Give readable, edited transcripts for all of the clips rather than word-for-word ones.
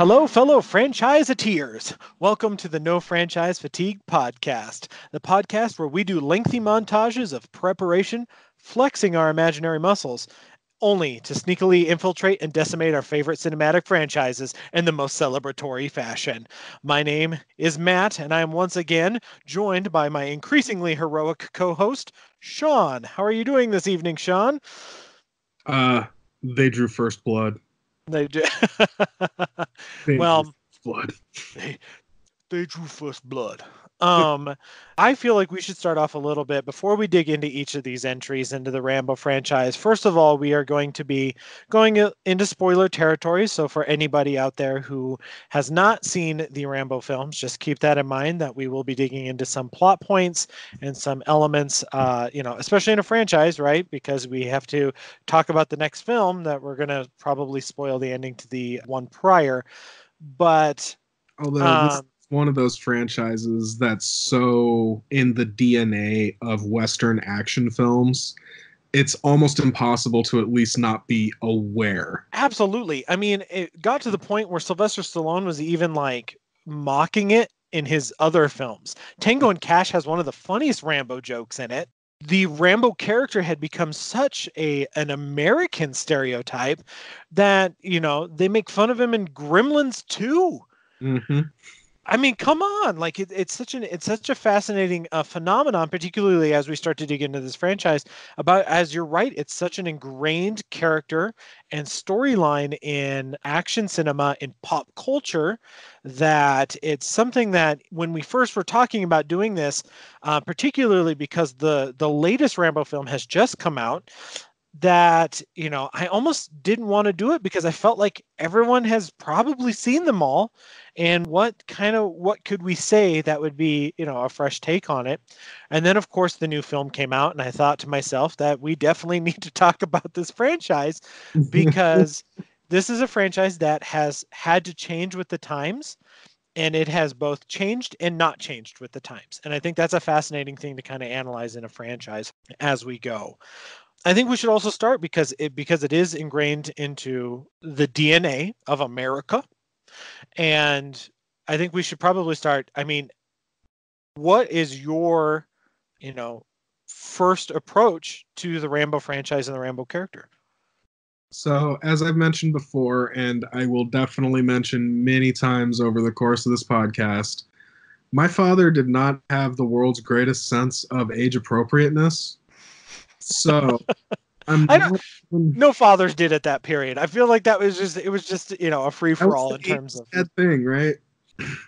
Hello, fellow franchise-a-tears. Welcome to the No Franchise Fatigue podcast, the podcast where we do lengthy montages of preparation, flexing our imaginary muscles, only to sneakily infiltrate and decimate our favorite cinematic franchises in the most celebratory fashion. My name is Matt, and I am once again joined by my increasingly heroic co-host, Sean. How are you doing this evening, Sean? They drew First Blood. They do. They drew First Blood. I feel like we should start off a little bit before we dig into each of these entries into the Rambo franchise. First of all, we are going to be going into spoiler territory. So for anybody out there who has not seen the Rambo films, just keep that in mind that we will be digging into some plot points and some elements, especially in a franchise, right? Because we have to talk about the next film that we're going to probably spoil the ending to the one prior. But one of those franchises that's so in the DNA of Western action films, it's almost impossible to at least not be aware. Absolutely. I mean, it got to the point where Sylvester Stallone was even like mocking it in his other films. Tango and Cash has one of the funniest Rambo jokes in it. The Rambo character had become such an American stereotype that, they make fun of him in Gremlins 2. Mm-hmm. I mean, come on! Like it's such a fascinating phenomenon, particularly as we start to dig into this franchise. As you're right, it's such an ingrained character and storyline in action cinema, in pop culture, that it's something that when we first were talking about doing this, particularly because the latest Rambo film has just come out, that I almost didn't want to do it because I felt like everyone has probably seen them all, and what could we say that would be a fresh take on it. And then of course the new film came out, and I thought to myself that we definitely need to talk about this franchise because this is a franchise that has had to change with the times, and it has both changed and not changed with the times, and I think that's a fascinating thing to kind of analyze in a franchise as we go. I think we should also start because it is ingrained into the DNA of America. And I think we should probably start. I mean, what is your, first approach to the Rambo franchise and the Rambo character? So as I've mentioned before, and I will definitely mention many times over the course of this podcast, my father did not have the world's greatest sense of age appropriateness. So no fathers did at that period. I feel like that was just a free for all in terms of that thing, right?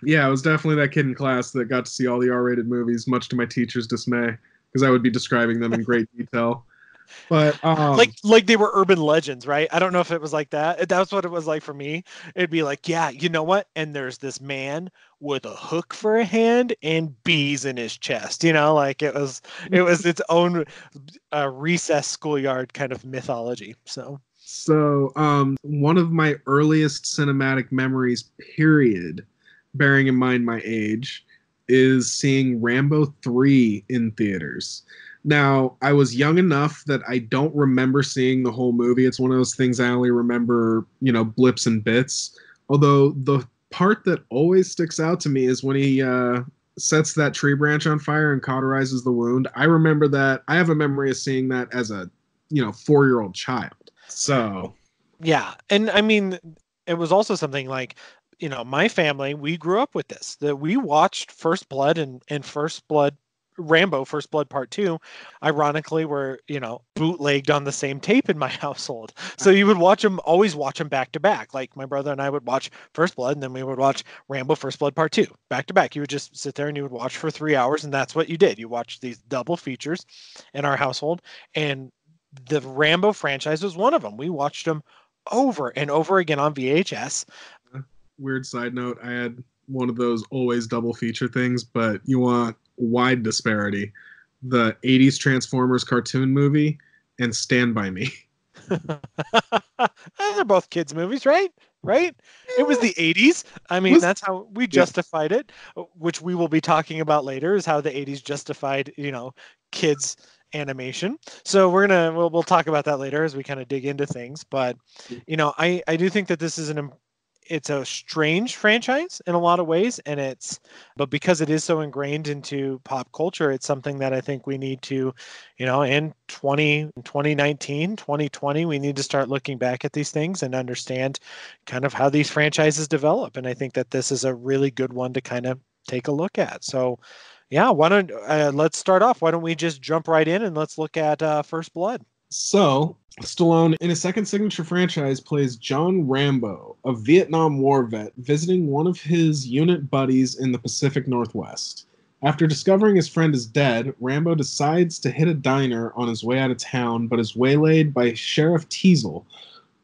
Yeah, I was definitely that kid in class that got to see all the R-rated movies, much to my teacher's dismay, because I would be describing them in great detail. But like they were urban legends, right? I don't know if it was like that. That's what it was like for me. It'd be like, yeah, you know what? And there's this man with a hook for a hand and bees in his chest. Like it was its own recess schoolyard kind of mythology. So one of my earliest cinematic memories, period, bearing in mind my age, is seeing Rambo 3 in theaters. Now, I was young enough that I don't remember seeing the whole movie. It's one of those things I only remember, blips and bits. Although the part that always sticks out to me is when he sets that tree branch on fire and cauterizes the wound. I remember that. I have a memory of seeing that as a, 4-year-old child. So, yeah. And I mean, it was also something like, my family, we grew up with this, that we watched First Blood and First Blood Rambo First Blood Part Two, ironically, were bootlegged on the same tape in my household. So you would always watch them back to back. Like my brother and I would watch First Blood, and then we would watch Rambo First Blood Part Two back to back. You would just sit there and you would watch for 3 hours, and that's what you did. You watched these double features in our household, and the Rambo franchise was one of them. We watched them over and over again on VHS. Weird side note: I had one of those always double feature things, but you want wide disparity: the 80s Transformers cartoon movie and Stand By Me. They're both kids movies, right? It was the 80s. I mean, that's how we justified it, which we will be talking about later, is how the 80s justified kids animation. So we'll talk about that later as we kind of dig into things. But I do think that this is an it's a strange franchise in a lot of ways, and it's, but because it is so ingrained into pop culture, it's something that I think we need to, you know, in 2019, 2020, we need to start looking back at these things and understand kind of how these franchises develop. And I think that this is a really good one to kind of take a look at. So yeah, why don't, let's start off. Why don't we just jump right in and let's look at First Blood. So Stallone, in his second signature franchise, plays John Rambo, a Vietnam War vet visiting one of his unit buddies in the Pacific Northwest. After discovering his friend is dead, Rambo decides to hit a diner on his way out of town, but is waylaid by Sheriff Teasel,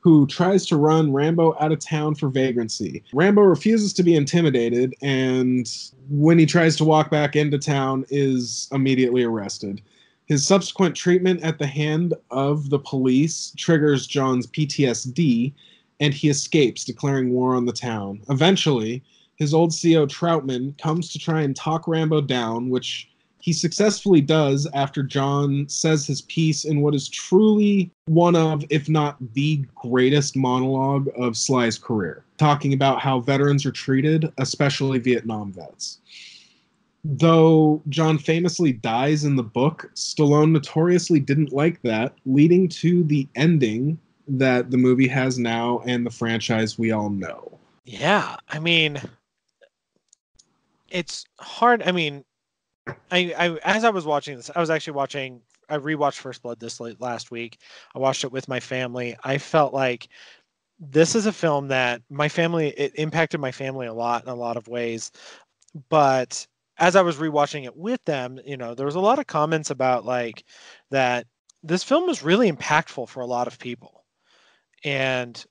who tries to run Rambo out of town for vagrancy. Rambo refuses to be intimidated, and when he tries to walk back into town, is immediately arrested. His subsequent treatment at the hand of the police triggers John's PTSD, and he escapes, declaring war on the town. Eventually, his old CO Troutman comes to try and talk Rambo down, which he successfully does after John says his piece in what is truly one of, if not the greatest monologue of Sly's career, talking about how veterans are treated, especially Vietnam vets. Though John famously dies in the book, Stallone notoriously didn't like that, leading to the ending that the movie has now and the franchise we all know. Yeah, I mean, it's hard. I mean, I as I was watching this, I was actually watching, I rewatched First Blood this last week. I watched it with my family. I felt like this is a film that my family, it impacted my family a lot in a lot of ways, but as I was rewatching it with them, you know, there was a lot of comments about like that this film was really impactful for a lot of people. And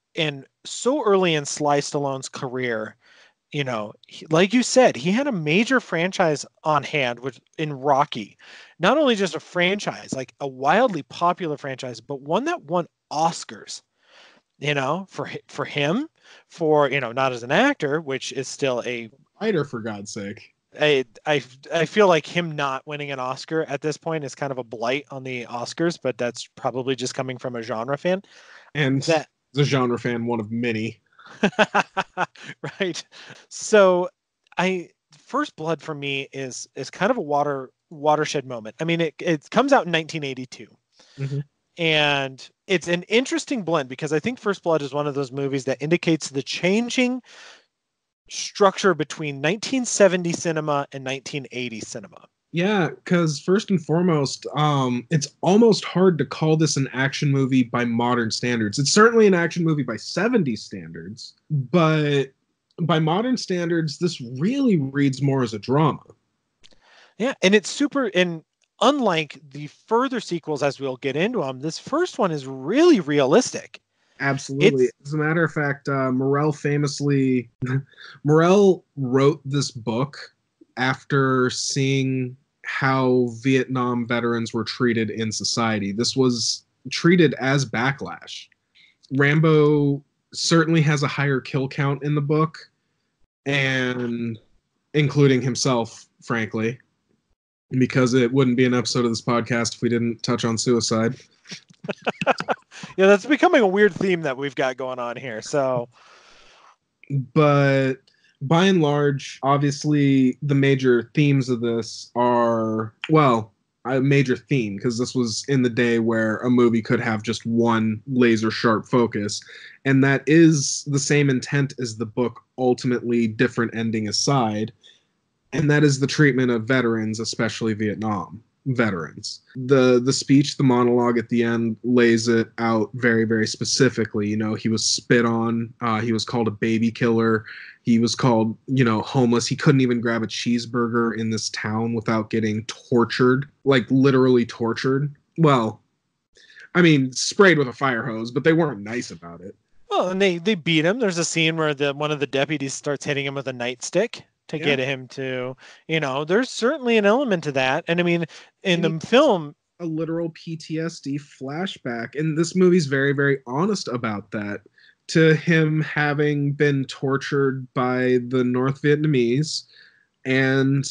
so early in Sly Stallone's career, you know, he, like you said, he had a major franchise on hand with in Rocky, not only just a franchise, like a wildly popular franchise, but one that won Oscars, you know, for him, for, you know, not as an actor, which is still a writer, for God's sake. I feel like him not winning an Oscar at this point is kind of a blight on the Oscars, but that's probably just coming from a genre fan. And that, the genre fan, one of many. Right. So First Blood for me is kind of a watershed moment. I mean, it comes out in 1982. Mm-hmm. And it's an interesting blend because I think First Blood is one of those movies that indicates the changing structure between 1970 cinema and 1980 cinema. Yeah, because first and foremost, it's almost hard to call this an action movie by modern standards. It's certainly an action movie by 70s standards, but by modern standards, this really reads more as a drama. Yeah, and it's super, and unlike the further sequels as we'll get into them, this first one is really realistic. Absolutely. As a matter of fact, Morell wrote this book after seeing how Vietnam veterans were treated in society. This was treated as backlash. Rambo certainly has a higher kill count in the book, and including himself, frankly, because it wouldn't be an episode of this podcast if we didn't touch on suicide. Yeah, that's becoming a weird theme that we've got going on here. So, but by and large, obviously the major themes of this are, well, a major theme, because this was in the day where a movie could have just one laser sharp focus, and that is the same intent as the book, ultimately different ending aside, and that is the treatment of veterans, especially Vietnam veterans. The speech, the monologue at the end lays it out very, very specifically. You know, he was spit on, he was called a baby killer, he was called, you know, homeless. He couldn't even grab a cheeseburger in this town without getting tortured, like literally tortured. Well, I mean, sprayed with a fire hose, but they weren't nice about it. Well, and they beat him. There's a scene where one of the deputies starts hitting him with a nightstick to get him to, you know, there's certainly an element to that. And I mean, in the film, a literal PTSD flashback. And this movie's very, very honest about that, to him having been tortured by the North Vietnamese and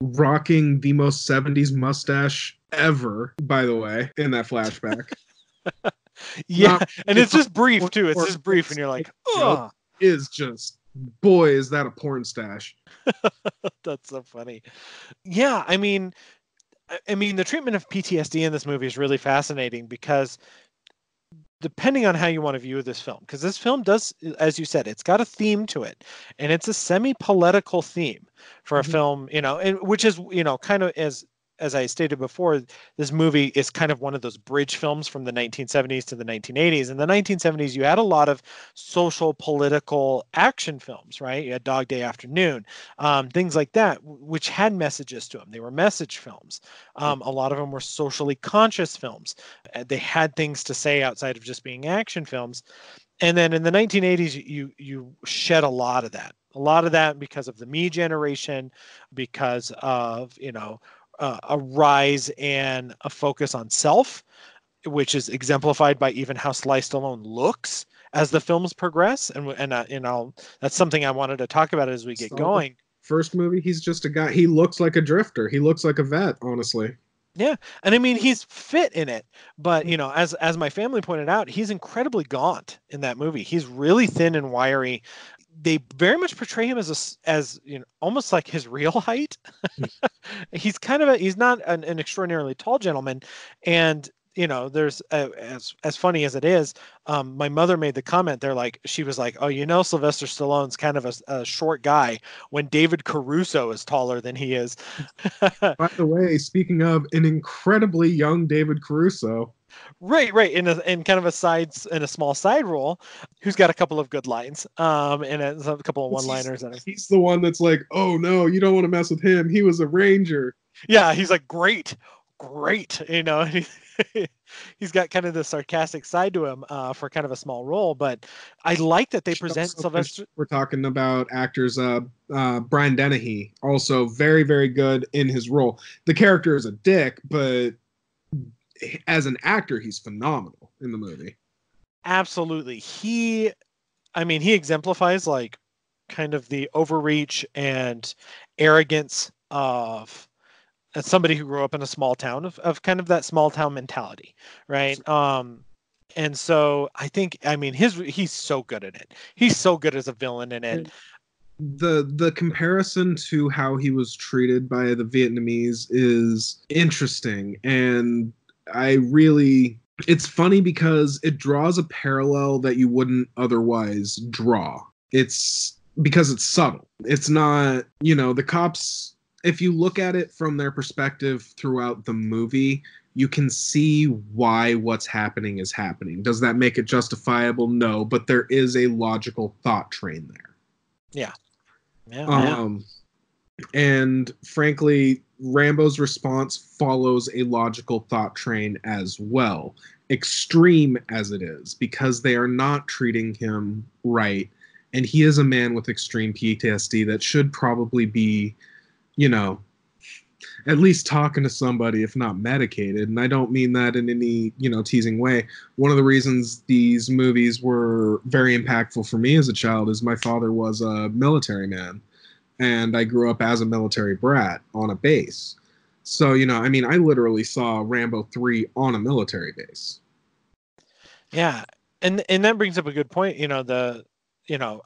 rocking the most 70s mustache ever, by the way, in that flashback. Yeah. Not, and it's just brief too. It's just brief. And you're like, oh, is just, boy, is that a porn stash. That's so funny. Yeah, I mean, the treatment of PTSD in this movie is really fascinating, because depending on how you want to view this film, because this film does, as you said, it's got a theme to it, and it's a semi-political theme for a film, you know, and which is, you know, kind of as I stated before, this movie is kind of one of those bridge films from the 1970s to the 1980s. In the 1970s, you had a lot of social, political action films, right? You had Dog Day Afternoon, things like that, which had messages to them. They were message films. A lot of them were socially conscious films. They had things to say outside of just being action films. And then in the 1980s, you shed a lot of that. A lot of that because of the Me generation, because of, you know, a rise and a focus on self, which is exemplified by even how Sylvester Stallone looks as the films progress. And you know, that's something I wanted to talk about as we get going. First movie, he's just a guy. He looks like a drifter. He looks like a vet, honestly. Yeah. And I mean, he's fit in it, but you know, as my family pointed out, he's incredibly gaunt in that movie. He's really thin and wiry. They very much portray him as you know, almost like his real height. He's kind of he's not an extraordinarily tall gentleman. And, you know, there's as funny as it is, my mother made the comment. They're like, she was like, oh, you know, Sylvester Stallone's kind of a short guy when David Caruso is taller than he is. By the way, speaking of an incredibly young David Caruso. Right. In kind of a small side role, who's got a couple of good lines, and a couple of one-liners. He's the one that's like, "Oh no, you don't want to mess with him. He was a ranger." Yeah, he's like, "Great," you know. He's got kind of the sarcastic side to him for kind of a small role, but I like that they present Sylvester. We're talking about actors. Brian Dennehy, also very, very good in his role. The character is a dick, but as an actor, he's phenomenal in the movie. Absolutely. He exemplifies like kind of the overreach and arrogance of somebody who grew up in a small town, of kind of that small town mentality. Right. And so I think, he's so good at it. He's so good as a villain in it. The comparison to how he was treated by the Vietnamese is interesting, and it's funny because it draws a parallel that you wouldn't otherwise draw. It's because it's subtle. It's not, you know, the cops, if you look at it from their perspective throughout the movie, you can see why what's happening is happening. Does that make it justifiable? No, but there is a logical thought train there. Yeah. And frankly, Rambo's response follows a logical thought train as well, extreme as it is, because they are not treating him right. And he is a man with extreme PTSD that should probably be, you know, at least talking to somebody, if not medicated. And I don't mean that in any, you know, teasing way. One of the reasons these movies were very impactful for me as a child is my father was a military man. And I grew up as a military brat on a base. So, you know, I mean, I literally saw Rambo 3 on a military base. Yeah. And that brings up a good point. You know,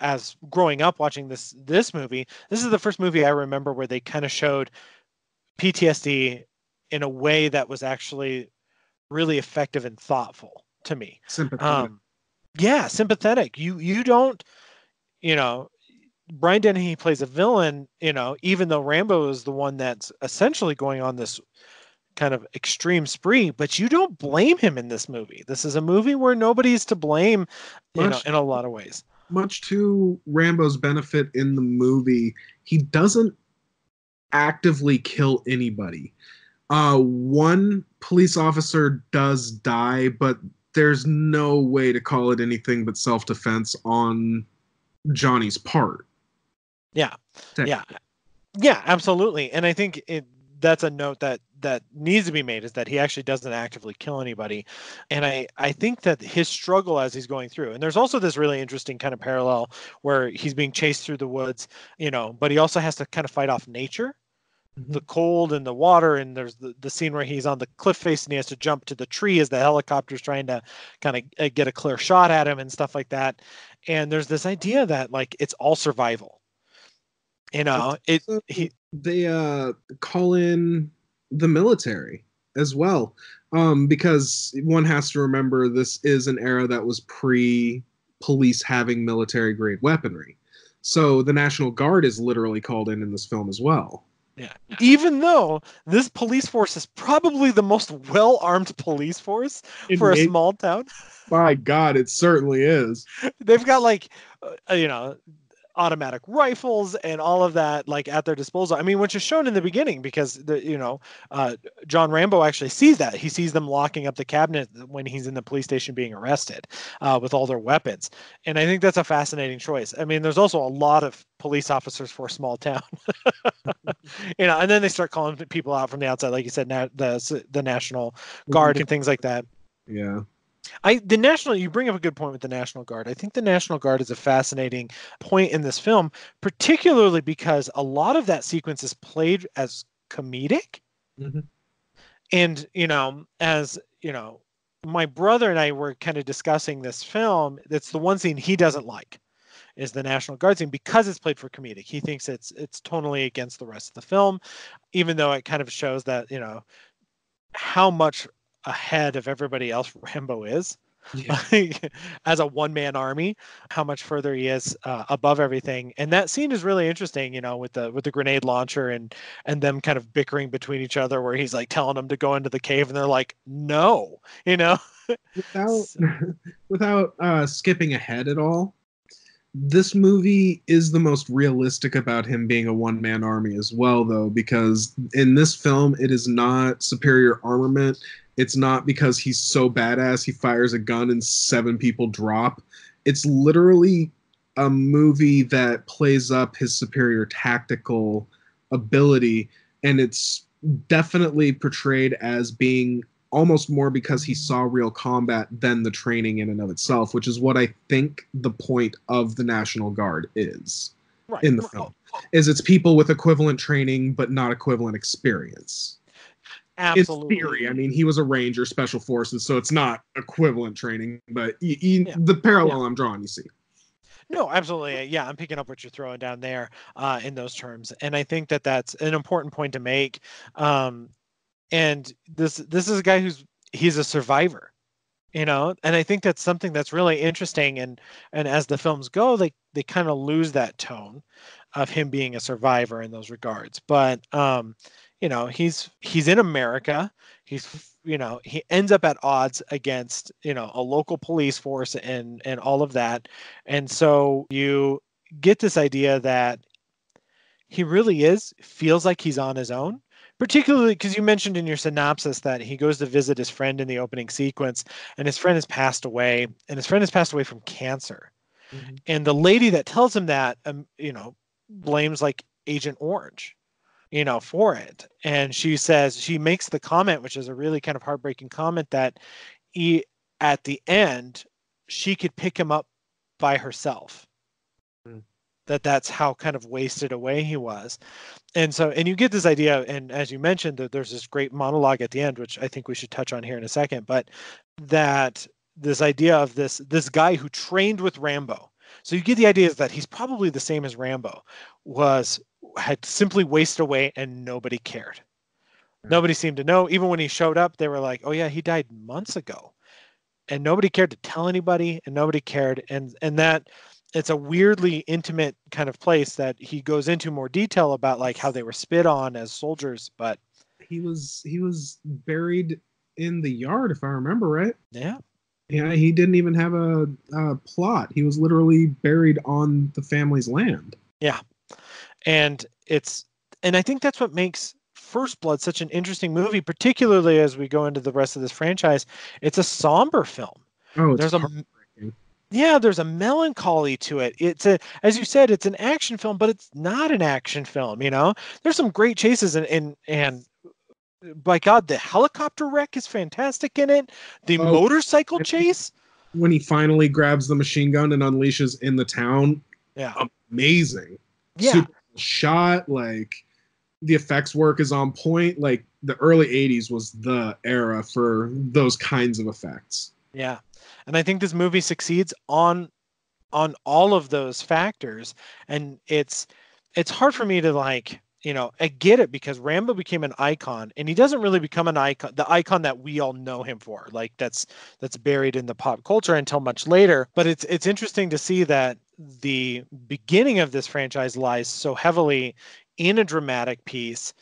as growing up watching this movie, this is the first movie I remember where they kind of showed PTSD in a way that was actually really effective and thoughtful to me. Sympathetic. Sympathetic. You don't, you know, Brian Dennehy plays a villain, you know, even though Rambo is the one that's essentially going on this kind of extreme spree, but you don't blame him in this movie. This is a movie where nobody's to blame, you know, in a lot of ways. Much to Rambo's benefit in the movie, he doesn't actively kill anybody. One police officer does die, but there's no way to call it anything but self-defense on Johnny's part. Yeah, absolutely. And I think that's a note that needs to be made, is that he actually doesn't actively kill anybody. And I think that his struggle as he's going through, and there's also this really interesting kind of parallel where he's being chased through the woods, you know, but he also has to kind of fight off nature. the cold and the water, and there's the scene where he's on the cliff face and he has to jump to the tree as the helicopter's trying to kind of get a clear shot at him and stuff like that. And there's this idea that like it's all survival, you know. They call in the military as well, because one has to remember this is an era that was pre-police having military-grade weaponry. So the National Guard is literally called in this film as well. Yeah. Even though this police force is probably the most well-armed police force for a small town. My God, it certainly is. They've got like, you know, automatic rifles and all of that, like at their disposal. I mean, which is shown in the beginning because John Rambo actually sees that. He sees them locking up the cabinet when he's in the police station being arrested with all their weapons. And I think that's a fascinating choice. I mean, there's also a lot of police officers for a small town, you know. And then they start calling people out from the outside, like you said, the National Guard and things like that. Yeah. You bring up a good point with the National Guard. I think the National Guard is a fascinating point in this film, particularly because a lot of that sequence is played as comedic. Mm-hmm. And, you know, as, you know, my brother and I were kind of discussing this film. That's the one scene he doesn't like, is the National Guard scene, because it's played for comedic. He thinks it's tonally against the rest of the film, even though it kind of shows that, you know, how much ahead of everybody else Rambo is. Yeah. As a one-man army, how much further he is above everything. And that scene is really interesting, you know, with the grenade launcher and them kind of bickering between each other, where he's like telling them to go into the cave and they're like, no, you know. without skipping ahead at all, this movie is the most realistic about him being a one-man army as well, though, because in this film, it is not superior armament. It's not because he's so badass he fires a gun and 7 people drop. It's literally a movie that plays up his superior tactical ability, and it's definitely portrayed as being almost more because he saw real combat than the training in and of itself, which is what I think the point of the National Guard is in the film. Is it's people with equivalent training but not equivalent experience. Absolutely. It's theory. I mean, he was a Ranger, Special Forces, so it's not equivalent training, but the parallel I'm drawing, you see. No, absolutely. Yeah, I'm picking up what you're throwing down there in those terms, and I think that that's an important point to make. And this is a guy he's a survivor, you know, and I think that's something that's really interesting. And as the films go, they kind of lose that tone of him being a survivor in those regards. But, you know, he's in America. You know, he ends up at odds against, you know, a local police force and all of that. And so you get this idea that he really feels like he's on his own. Particularly because you mentioned in your synopsis that he goes to visit his friend in the opening sequence, and his friend has passed away, from cancer. Mm-hmm. And the lady that tells him that, you know, blames like Agent Orange, you know, for it. And she makes the comment, which is a really kind of heartbreaking comment, that at the end, she could pick him up by herself. Mm. That's how kind of wasted away he was. And so, and you get this idea, and as you mentioned, that there's this great monologue at the end, which I think we should touch on here in a second, but that this idea of this guy who trained with Rambo. So you get the idea that he's probably the same as Rambo, had simply wasted away and nobody cared. Nobody seemed to know. Even when he showed up, they were like, oh yeah, he died months ago, and nobody cared to tell anybody, and nobody cared. And that, it's a weirdly intimate kind of place that he goes into more detail about, like how they were spit on as soldiers. But he was buried in the yard, if I remember right. Yeah. He didn't even have a plot. He was literally buried on the family's land. Yeah. And I think that's what makes First Blood such an interesting movie, particularly as we go into the rest of this franchise. It's a somber film. There's a melancholy to it. As you said, it's an action film, but it's not an action film. You know, there's some great chases and by God, the helicopter wreck is fantastic in it. The motorcycle chase, when he finally grabs the machine gun and unleashes in the town. Yeah. Amazing. Yeah. Super shot. Like the effects work is on point. Like the early 80s was the era for those kinds of effects. Yeah. And I think this movie succeeds on all of those factors. And it's hard for me to like, you know, I get it because Rambo became an icon, and he doesn't really become an icon, the icon that we all know him for. Like that's buried in the pop culture until much later. But it's interesting to see that the beginning of this franchise lies so heavily in a dramatic piece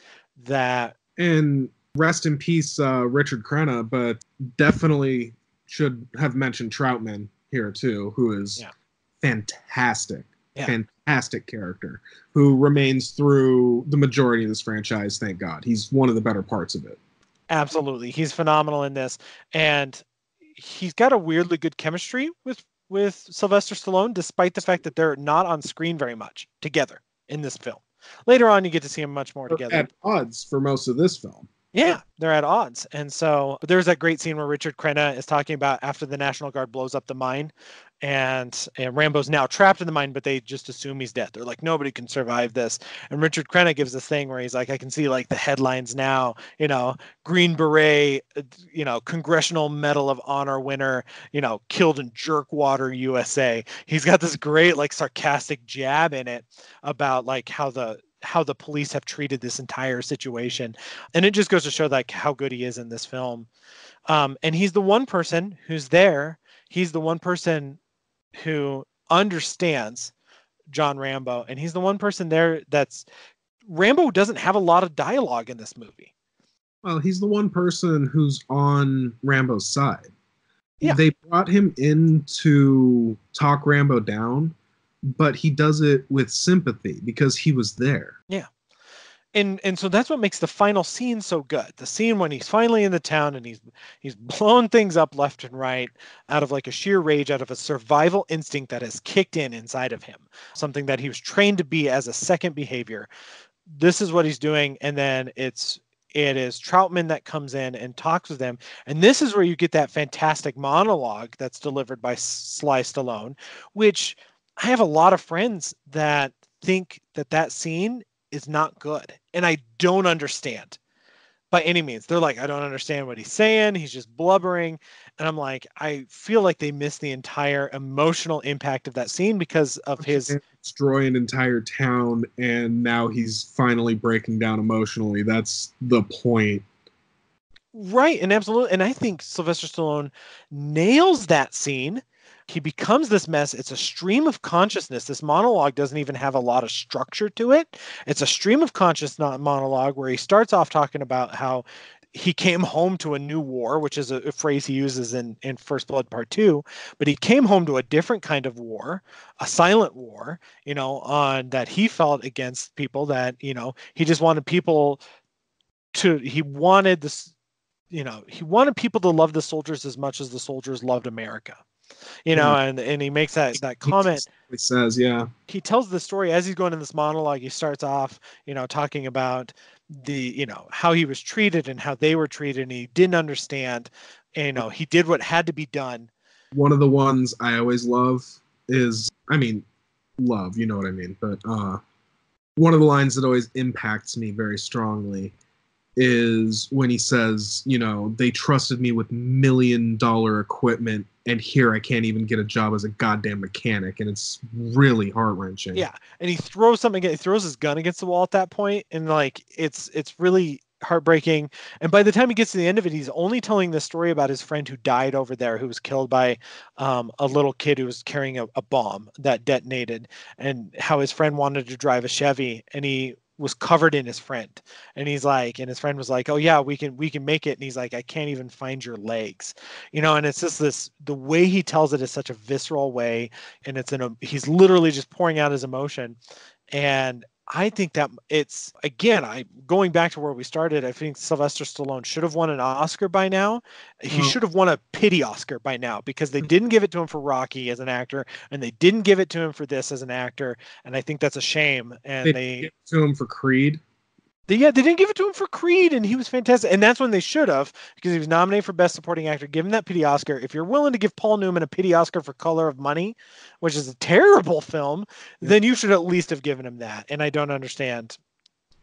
that. And rest in peace, Richard Crenna, but definitely should have mentioned Troutman here too, who is fantastic. Yeah. Fantastic character who remains through the majority of this franchise. Thank God. He's one of the better parts of it. Absolutely. He's phenomenal in this. And he's got a weirdly good chemistry with Sylvester Stallone, despite the fact that they're not on screen very much together in this film. Later on, you get to see them much more together. At odds for most of this film. Yeah, they're at odds. And so there's that great scene where Richard Crenna is talking about after the National Guard blows up the mine and Rambo's now trapped in the mine, but they just assume he's dead. They're like, nobody can survive this. And Richard Crenna gives this thing where he's like, I can see like the headlines now, you know, Green Beret, you know, Congressional Medal of Honor winner, you know, killed in Jerkwater, USA. He's got this great like sarcastic jab in it about like how the police have treated this entire situation. And it just goes to show like how good he is in this film. And he's the one person who's there. He's the one person who understands John Rambo. And he's the one person there that's Rambo doesn't have a lot of dialogue in this movie. Well, he's the one person who's on Rambo's side. Yeah. They brought him in to talk Rambo down, but he does it with sympathy because he was there. Yeah. And so that's what makes the final scene so good. The scene when he's finally in the town and he's blown things up left and right out of like a sheer rage, out of a survival instinct that has kicked in inside of him, something that he was trained to be as a second behavior. This is what he's doing. And then it is Troutman that comes in and talks with them. And this is where you get that fantastic monologue that's delivered by Sly Stallone, which I have a lot of friends that think that scene is not good. And I don't understand by any means. They're like, I don't understand what he's saying. He's just blubbering. And I'm like, I feel like they missed the entire emotional impact of that scene because of his destroy an entire town. And now he's finally breaking down emotionally. That's the point. Right. And absolutely. And I think Sylvester Stallone nails that scene. He becomes this mess. It's a stream of consciousness. This monologue doesn't even have a lot of structure to it. It's a stream of consciousness monologue where he starts off talking about how he came home to a new war, which is a phrase he uses in First Blood Part Two. But he came home to a different kind of war, a silent war, you know, on that he felt against people that, you know, he just wanted people to, he wanted this, you know, he wanted people to love the soldiers as much as the soldiers loved America. You know, and he makes that comment. He says, yeah. He tells the story as he's going in this monologue. He starts off, you know, talking about the, you know, how he was treated and how they were treated. And he didn't understand. And, you know, he did what had to be done. One of the ones I always love is, I mean, love, you know what I mean? But one of the lines that always impacts me very strongly is when he says, you know, they trusted me with $1 million equipment, and here I can't even get a job as a goddamn mechanic. And it's really heart-wrenching. Yeah. And he throws his gun against the wall at that point. And like, it's really heartbreaking. And by the time he gets to the end of it, he's only telling the story about his friend who died over there, who was killed by a little kid who was carrying a bomb that detonated, and how his friend wanted to drive a Chevy. And he was covered in his friend, and he's like, and his friend was like, oh yeah, we can make it. And he's like, I can't even find your legs, you know. And it's just this, the way he tells it is such a visceral way, and it's he's literally just pouring out his emotion. And I think that it's, again, going back to where we started, I think Sylvester Stallone should have won an Oscar by now. He should have won a pity Oscar by now, because they didn't give it to him for Rocky as an actor, and they didn't give it to him for this as an actor. And I think that's a shame. And they give it to him for Creed. They didn't give it to him for Creed, and he was fantastic. And that's when they should have, because he was nominated for Best Supporting Actor. Give him that pity Oscar. If you're willing to give Paul Newman a pity Oscar for Color of Money, which is a terrible film, then you should at least have given him that. And I don't understand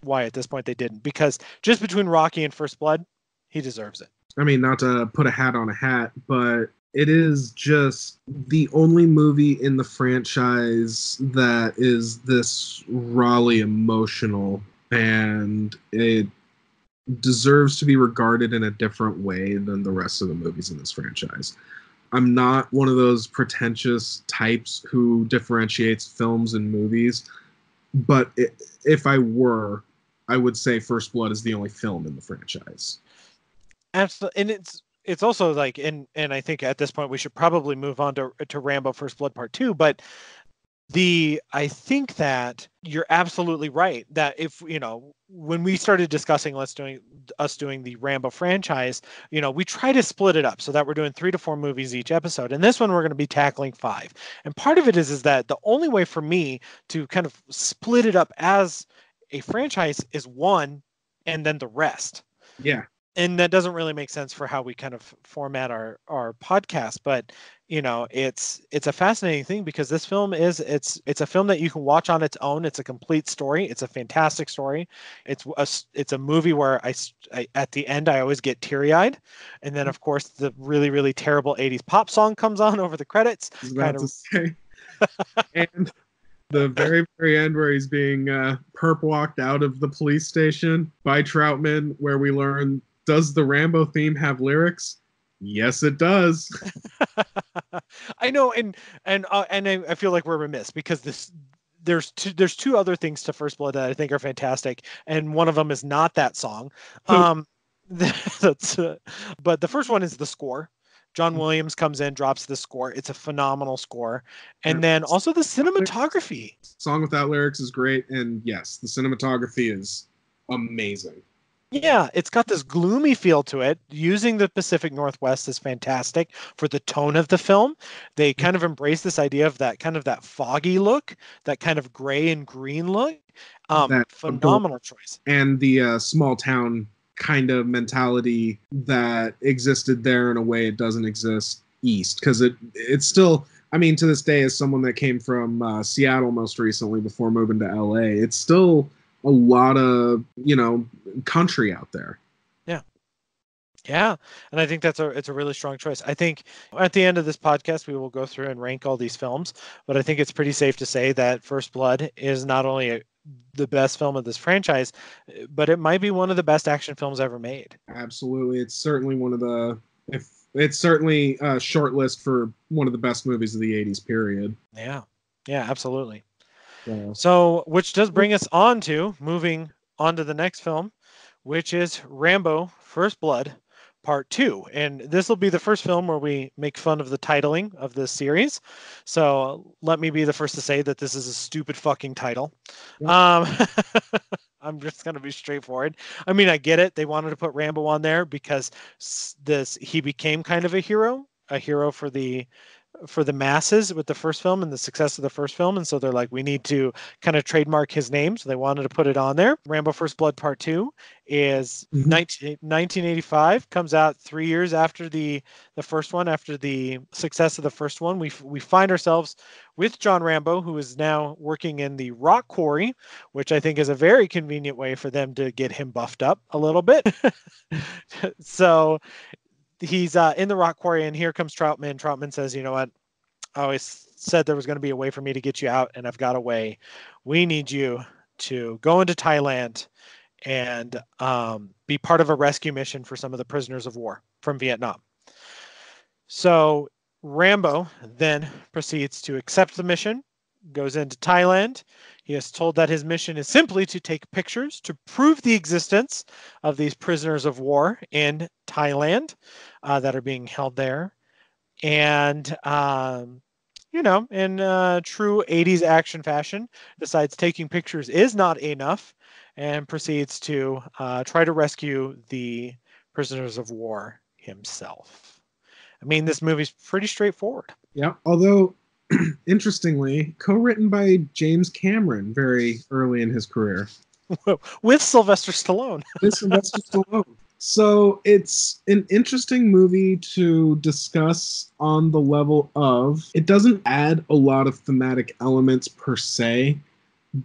why at this point they didn't, because just between Rocky and First Blood, he deserves it. I mean, not to put a hat on a hat, but it is just the only movie in the franchise that is this rawly emotional, and it deserves to be regarded in a different way than the rest of the movies in this franchise. I'm not one of those pretentious types who differentiates films and movies, but if I were, I would say First Blood is the only film in the franchise. Absolutely. And it's also like, and I think at this point we should probably move on to Rambo: First Blood Part Two, but I think that you're absolutely right that if, you know, when we started discussing us doing the Rambo franchise, you know, we try to split it up so that we're doing 3 to 4 movies each episode. And this one, we're going to be tackling 5. And part of it is that the only way for me to kind of split it up as a franchise is 1 and then the rest. Yeah. And that doesn't really make sense for how we kind of format our podcast, but you know, it's a fascinating thing because this film it's a film that you can watch on its own. It's a complete story. It's a fantastic story. It's a movie where I at the end, I always get teary-eyed. And then of course the really, really terrible 80s pop song comes on over the credits. Kind of... And the very, very end where he's being perp walked out of the police station by Troutman, where we learn, does the Rambo theme have lyrics? Yes, it does. I know, and I feel like we're remiss because there's two other things to First Blood that I think are fantastic, and one of them is not that song. But the first one is the score. John Williams comes in, drops the score. It's a phenomenal score, and then also the cinematography. Song without lyrics is great, and yes, the cinematography is amazing. Yeah, it's got this gloomy feel to it. Using the Pacific Northwest is fantastic for the tone of the film. They kind of embrace this idea of that foggy look, that kind of gray and green look. Phenomenal choice. And the small town kind of mentality that existed there in a way it doesn't exist east, because it's still, I mean, to this day, as someone that came from Seattle most recently before moving to LA, it's still a lot of, you know, country out there. Yeah. And I think it's a really strong choice. I think at the end of this podcast, we will go through and rank all these films, but I think it's pretty safe to say that First Blood is not only the best film of this franchise, but it might be one of the best action films ever made. Absolutely. It's certainly a shortlist for one of the best movies of the 80s period. Yeah. Yeah, absolutely. Yeah. So, which does bring us on to moving on to the next film, which is Rambo: First Blood Part 2. And this will be the first film where we make fun of the titling of this series. So let me be the first to say that this is a stupid fucking title. Yeah. I'm just going to be straightforward. I mean, I get it. They wanted to put Rambo on there because he became kind of a hero for the masses with the first film and the success of the first film. And so they're like, we need to kind of trademark his name. So they wanted to put it on there. Rambo: First Blood Part 2 is 1985, comes out 3 years after the first one, after the success of the first one. We find ourselves with John Rambo, who is now working in the rock quarry, which I think is a very convenient way for them to get him buffed up a little bit. So he's in the rock quarry, and here comes Troutman. Troutman says, you know what? I always said there was going to be a way for me to get you out, and I've got a way. We need you to go into Thailand and be part of a rescue mission for some of the prisoners of war from Vietnam. So Rambo then proceeds to accept the mission, goes into Thailand. He is told that his mission is simply to take pictures to prove the existence of these prisoners of war in Thailand that are being held there. And, you know, in true 80s action fashion, decides taking pictures is not enough and proceeds to try to rescue the prisoners of war himself. I mean, this movie's pretty straightforward. Yeah, although... interestingly, co-written by James Cameron very early in his career. With Sylvester Stallone. So it's an interesting movie to discuss on the level of, it doesn't add a lot of thematic elements per se,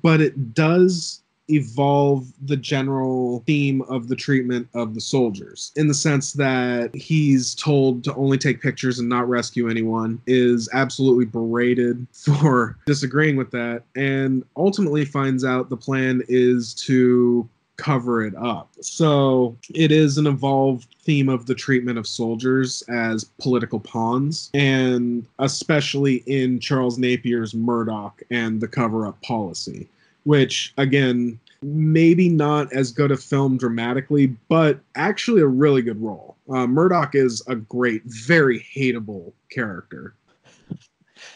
but it does evolve the general theme of the treatment of the soldiers, in the sense that he's told to only take pictures and not rescue anyone, is absolutely berated for disagreeing with that, and ultimately finds out the plan is to cover it up. So it is an evolved theme of the treatment of soldiers as political pawns, and especially in Charles Napier's Murdoch and the cover-up policy, which, again, maybe not as good a film dramatically, but actually a really good role. Murdoch is a great, very hateable character.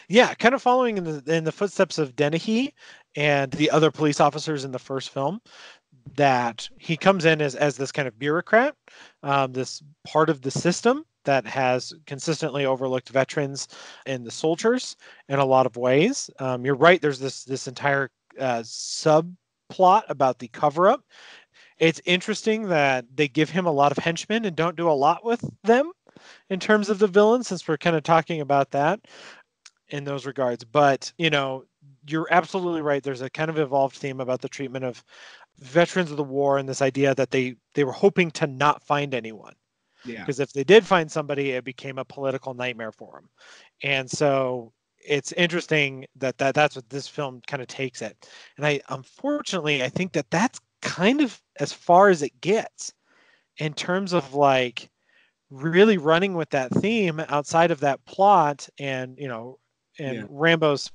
Yeah, kind of following in the footsteps of Dennehy and the other police officers in the first film, that he comes in as this kind of bureaucrat, this part of the system that has consistently overlooked veterans and the soldiers in a lot of ways. You're right. There's this entire subplot about the cover-up. It's interesting that they give him a lot of henchmen and don't do a lot with them in terms of the villain, since we're kind of talking about that in those regards. But, you know, you're absolutely right. There's a kind of evolved theme about the treatment of veterans of the war, and this idea that they were hoping to not find anyone. Yeah. Because if they did find somebody, it became a political nightmare for them. And so it's interesting that's what this film kind of takes it. And I think that's kind of as far as it gets in terms of like really running with that theme outside of that plot and, you know, and yeah. Rambo's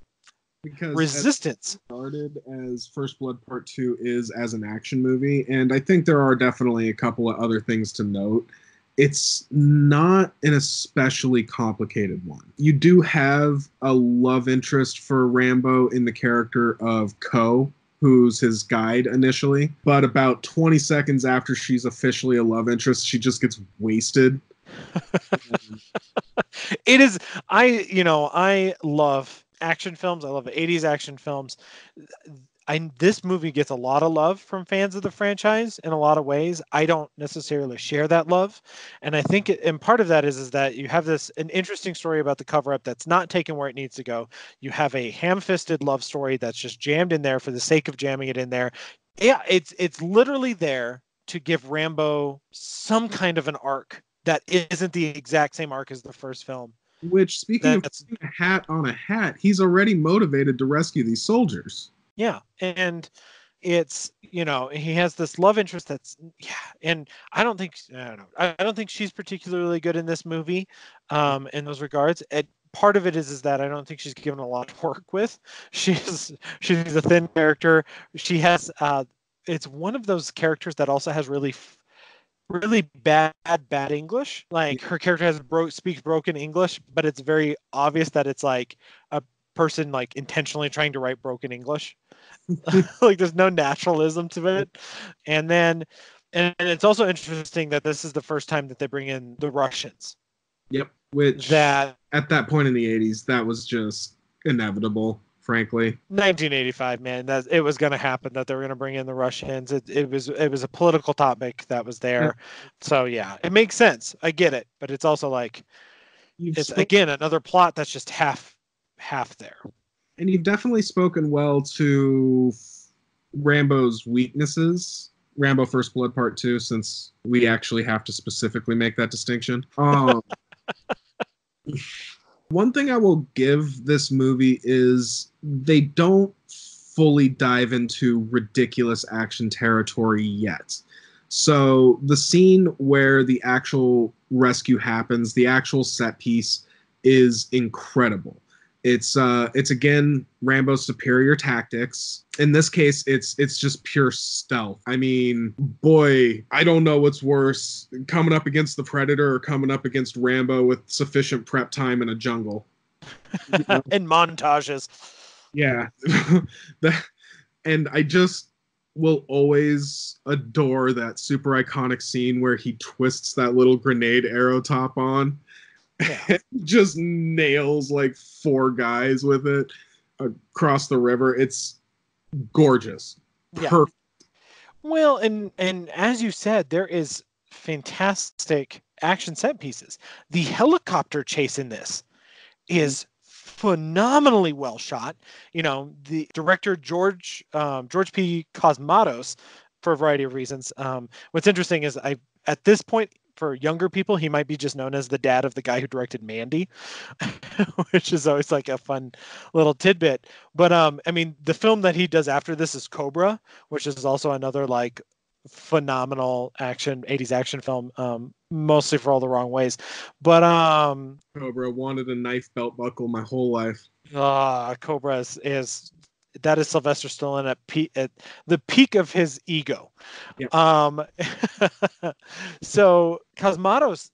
because resistance started as First Blood Part Two is as an action movie, and I think there are definitely a couple of other things to note. It's not an especially complicated one. You do have a love interest for Rambo in the character of Ko, who's his guide initially, but about 20 seconds after she's officially a love interest, she just gets wasted. It is, I love action films. I love 80s action films. This movie gets a lot of love from fans of the franchise in a lot of ways. I don't necessarily share that love. And I think, and part of that is that you have an interesting story about the cover-up that's not taken where it needs to go. You have a ham-fisted love story that's just jammed in there for the sake of jamming it in there. Yeah, it's literally there to give Rambo some kind of an arc that isn't the exact same arc as the first film. Which, speaking of a hat on a hat, he's already motivated to rescue these soldiers. Yeah, and it's, you know, he has this love interest that's, yeah, and I don't think she's particularly good in this movie in those regards. Part of it is that I don't think she's given a lot to work with. She's a thin character. She has, it's one of those characters that also has really bad English. Like, her character has speaks broken English, but it's very obvious that it's like a person like intentionally trying to write broken English. Like, there's no naturalism to it. And it's also interesting that this is the first time that they bring in the Russians. Yep. Which, that at that point in the 80s, that was just inevitable. Frankly, 1985, man, that it was going to happen, that they were going to bring in the Russians. It was a political topic that was there. So yeah, it makes sense. I get it, but it's also like, again, another plot that's just half there. And you've definitely spoken well to Rambo's weaknesses. Rambo: First Blood Part Two, since we actually have to specifically make that distinction. One thing I will give this movie is they don't fully dive into ridiculous action territory yet. So the scene where the actual rescue happens, the actual set piece, is incredible. It's again, Rambo's superior tactics. In this case, it's just pure stealth. I mean, boy, I don't know what's worse, coming up against the Predator or coming up against Rambo with sufficient prep time in a jungle. You know? And montages. Yeah. And I just will always adore that super iconic scene where he twists that little grenade arrow top on. Yeah. Just nails like four guys with it across the river. It's gorgeous. Yeah. Perfect. Well, and as you said, there is fantastic action set pieces. The helicopter chase in this is phenomenally well shot. You know, the director George P. Cosmatos, for a variety of reasons. What's interesting is at this point, for younger people, he might be just known as the dad of the guy who directed Mandy, which is always like a fun little tidbit. But I mean, the film that he does after this is Cobra, which is also another like phenomenal action 80s action film, mostly for all the wrong ways. But Cobra, wanted a knife belt buckle my whole life. Cobra is that is Sylvester Stallone at the peak of his ego. Yep. So Cosmatos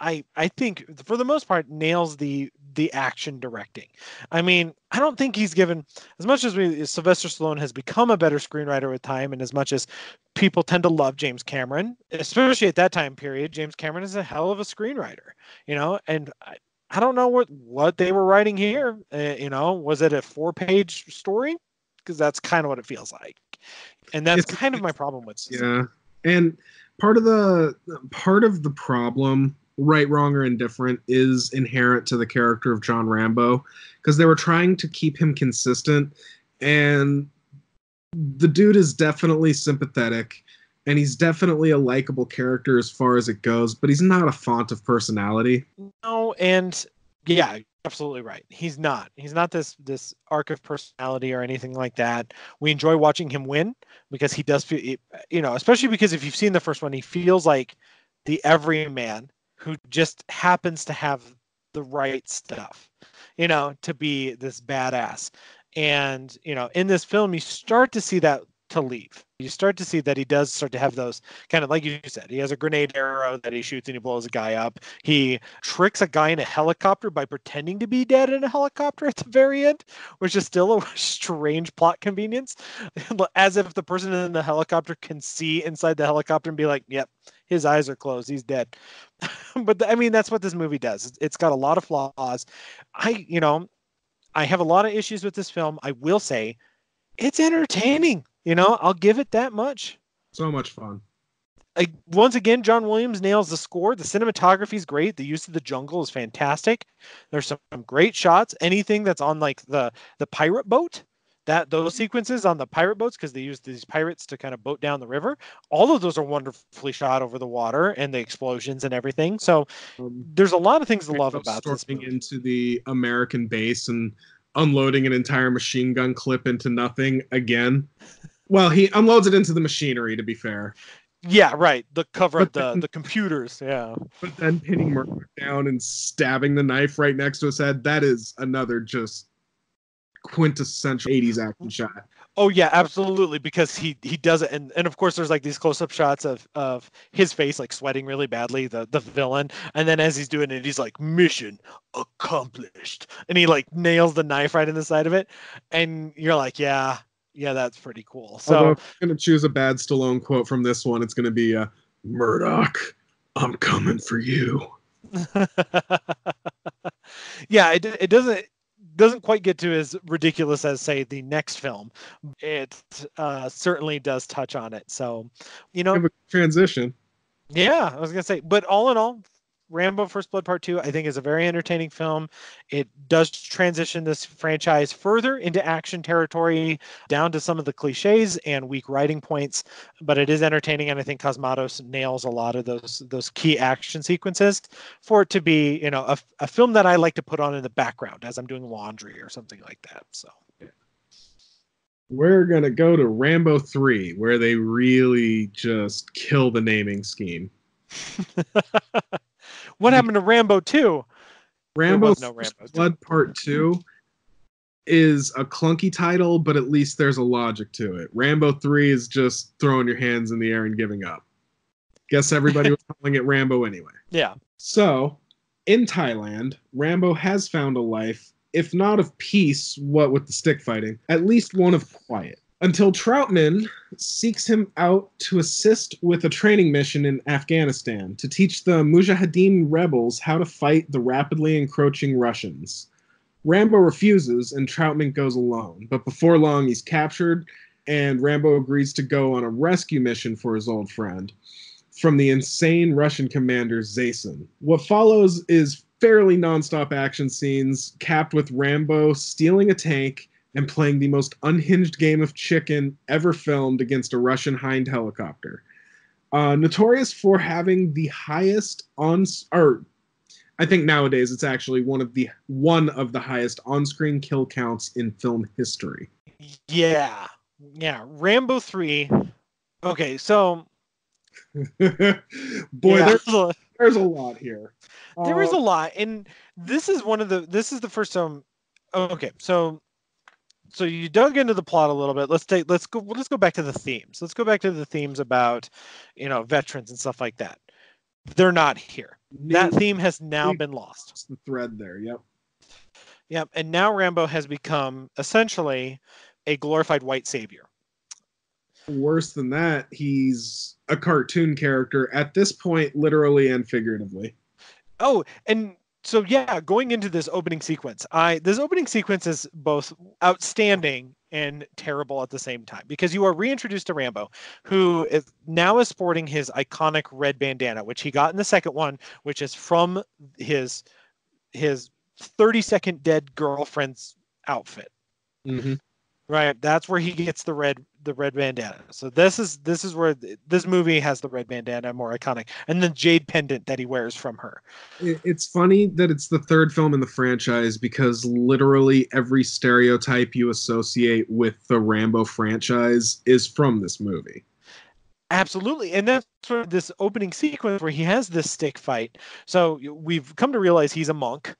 I think for the most part nails the action directing. I mean, I don't think he's given as much as Sylvester Stallone has become a better screenwriter with time. And as much as people tend to love James Cameron, especially at that time period, James Cameron is a hell of a screenwriter, you know, and I don't know what they were writing here. You know, was it a 4-page story? Because that's kind of what it feels like, and that's kind of my problem with. Yeah, and part of the problem, right, wrong, or indifferent, is inherent to the character of John Rambo, because they were trying to keep him consistent, and the dude is definitely sympathetic, and he's definitely a likable character as far as it goes, but he's not a font of personality. No, and yeah, absolutely right. He's not this arc of personality or anything like that. We enjoy watching him win because he does feel, you know, especially because if you've seen the first one, he feels like the everyman who just happens to have the right stuff, you know, to be this badass. And, you know, in this film, you start to see that to leave. You start to see that he does start to have those kind of, like you said, he has a grenade arrow that he shoots and he blows a guy up. He tricks a guy in a helicopter by pretending to be dead in a helicopter at the very end, which is still a strange plot convenience, as if the person in the helicopter can see inside the helicopter and be like, yep, his eyes are closed, he's dead. But I mean, that's what this movie does. It's got a lot of flaws. I have a lot of issues with this film. I will say it's entertaining. You know, I'll give it that much. So much fun. Once again, John Williams nails the score. The cinematography is great. The use of the jungle is fantastic. There's some great shots. Anything that's on like the pirate boat, those sequences on the pirate boats, because they use these pirates to kind of boat down the river. All of those are wonderfully shot over the water and the explosions and everything. So there's a lot of things to love about this movie. Into the American base and unloading an entire machine gun clip into nothing again. Well, he unloads it into the machinery, to be fair. Yeah, right. The cover of the computers, yeah. But then pinning Murdoch down and stabbing the knife right next to his head, that is another just quintessential 80s action shot. Oh, yeah, absolutely, because he does it. And of course, there's like these close-up shots of his face, like sweating really badly, the villain. And then as he's doing it, he's like, mission accomplished. And he like nails the knife right in the side of it. And you're like, yeah, that's pretty cool. So although if I'm going to choose a bad Stallone quote from this one, it's going to be Murdoch, I'm coming for you. Yeah, it doesn't quite get to as ridiculous as, say, the next film. It certainly does touch on it. So, you know, transition. Yeah, I was going to say, but all in all, Rambo First Blood Part 2, I think, is a very entertaining film. It does transition this franchise further into action territory, down to some of the cliches and weak writing points, but it is entertaining, and I think Cosmatos nails a lot of those key action sequences for it to be, you know, a film that I like to put on in the background as I'm doing laundry or something like that. So yeah. We're going to go to Rambo 3, where they really just kill the naming scheme. What happened to Rambo 2? Rambo Blood Part 2 is a clunky title, but at least there's a logic to it. Rambo 3 is just throwing your hands in the air and giving up. Guess everybody was calling it Rambo anyway. Yeah. So, in Thailand, Rambo has found a life, if not of peace, what with the stick fighting, at least one of quiet. Until Troutman seeks him out to assist with a training mission in Afghanistan to teach the Mujahideen rebels how to fight the rapidly encroaching Russians. Rambo refuses, and Troutman goes alone, but before long he's captured, and Rambo agrees to go on a rescue mission for his old friend from the insane Russian commander Zason. What follows is fairly nonstop action scenes, capped with Rambo stealing a tank and playing the most unhinged game of chicken ever filmed against a Russian Hind helicopter. Notorious for having the highest I think nowadays it's actually one of the highest on-screen kill counts in film history. Yeah, Rambo 3. Okay, so boy, yeah. There's a lot here. There is a lot, and this is the first time. Okay, so you dug into the plot a little bit. Let's go back to the themes. Let's go back to the themes about, veterans and stuff like that. They're not here. That theme has now been lost. That's the thread there. Yep. And now Rambo has become essentially a glorified white savior. Worse than that, he's a cartoon character at this point, literally and figuratively. Oh, and so yeah, going into this opening sequence, this opening sequence is both outstanding and terrible at the same time, because you are reintroduced to Rambo, who is now sporting his iconic red bandana, which he got in the second one, which is from his 30-second dead girlfriend's outfit. Mm-hmm. Right, that's where he gets the red bandana. So this is where this movie has the red bandana, more iconic, and the jade pendant that he wears from her. It's funny that it's the third film in the franchise, because literally every stereotype you associate with the Rambo franchise is from this movie. Absolutely, and that's sort of this opening sequence where he has this stick fight. So we've come to realize he's a monk.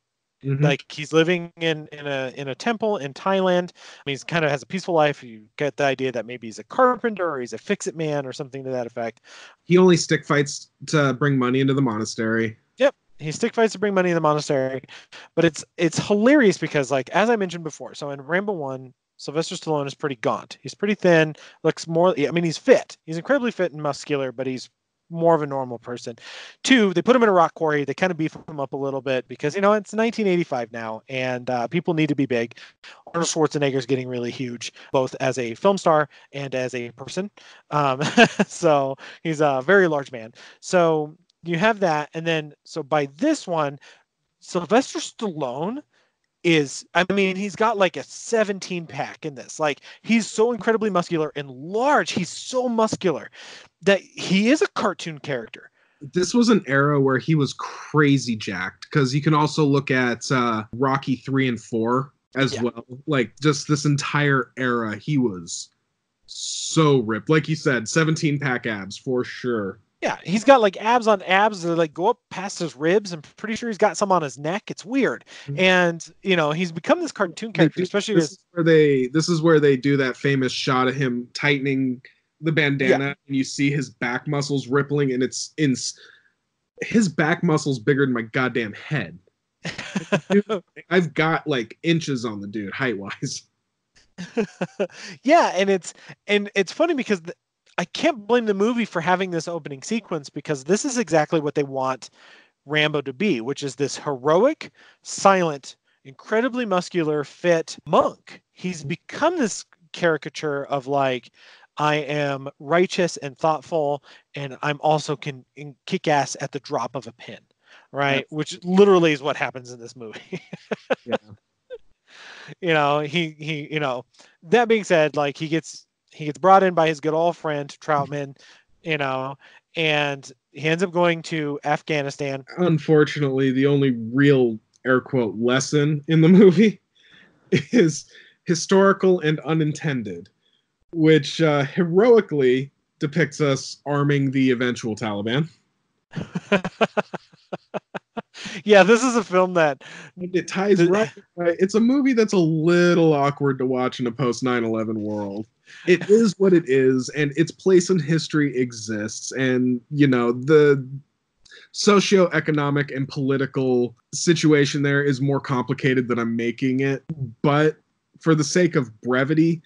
Mm-hmm. Like, he's living in a temple in Thailand. I mean, he kind of has a peaceful life. You get the idea that maybe he's a carpenter or he's a fix-it man or something to that effect. He only stick fights to bring money into the monastery. Yep, he stick fights to bring money in the monastery. But it's hilarious because, like, as I mentioned before, so in Rambo 1, Sylvester Stallone is pretty gaunt. He's pretty thin, looks more... I mean, he's fit. He's incredibly fit and muscular, but he's more of a normal person. 2, they put him in a rock quarry. They kind of beef him up a little bit because, it's 1985 now, and people need to be big. Arnold Schwarzenegger's getting really huge, both as a film star and as a person. So he's a very large man. So you have that. And then, so by this one, Sylvester Stallone he's got like a 17 pack in this. Like, he's so incredibly muscular and large. He's so muscular that he is a cartoon character. This was an era where he was crazy jacked, because you can also look at Rocky 3 and 4 as well. Like, just this entire era, he was so ripped. Like you said, 17 pack abs for sure. Yeah, he's got like abs on abs that like go up past his ribs. I'm pretty sure he's got some on his neck. It's weird. And, he's become this cartoon character, especially this is where they do that famous shot of him tightening the bandana, and you see his back muscles rippling, and his back muscles bigger than my goddamn head. I've got like inches on the dude height-wise. Yeah, and it's funny because I can't blame the movie for having this opening sequence, because this is exactly what they want Rambo to be, which is this heroic, silent, incredibly muscular, fit monk. He's become this caricature of like, I am righteous and thoughtful, and I'm also can kick ass at the drop of a pin, right? Yep. Which literally is what happens in this movie. Yeah. That being said, like, he gets brought in by his good old friend, Troutman, and he ends up going to Afghanistan. Unfortunately, the only real, air quote, lesson in the movie is historical and unintended, which heroically depicts us arming the eventual Taliban. Yeah, this is a film that... It ties right. It's a movie that's a little awkward to watch in a post-9/11 world. It is what it is, and its place in history exists. And, the socioeconomic and political situation there is more complicated than I'm making it. But for the sake of brevity,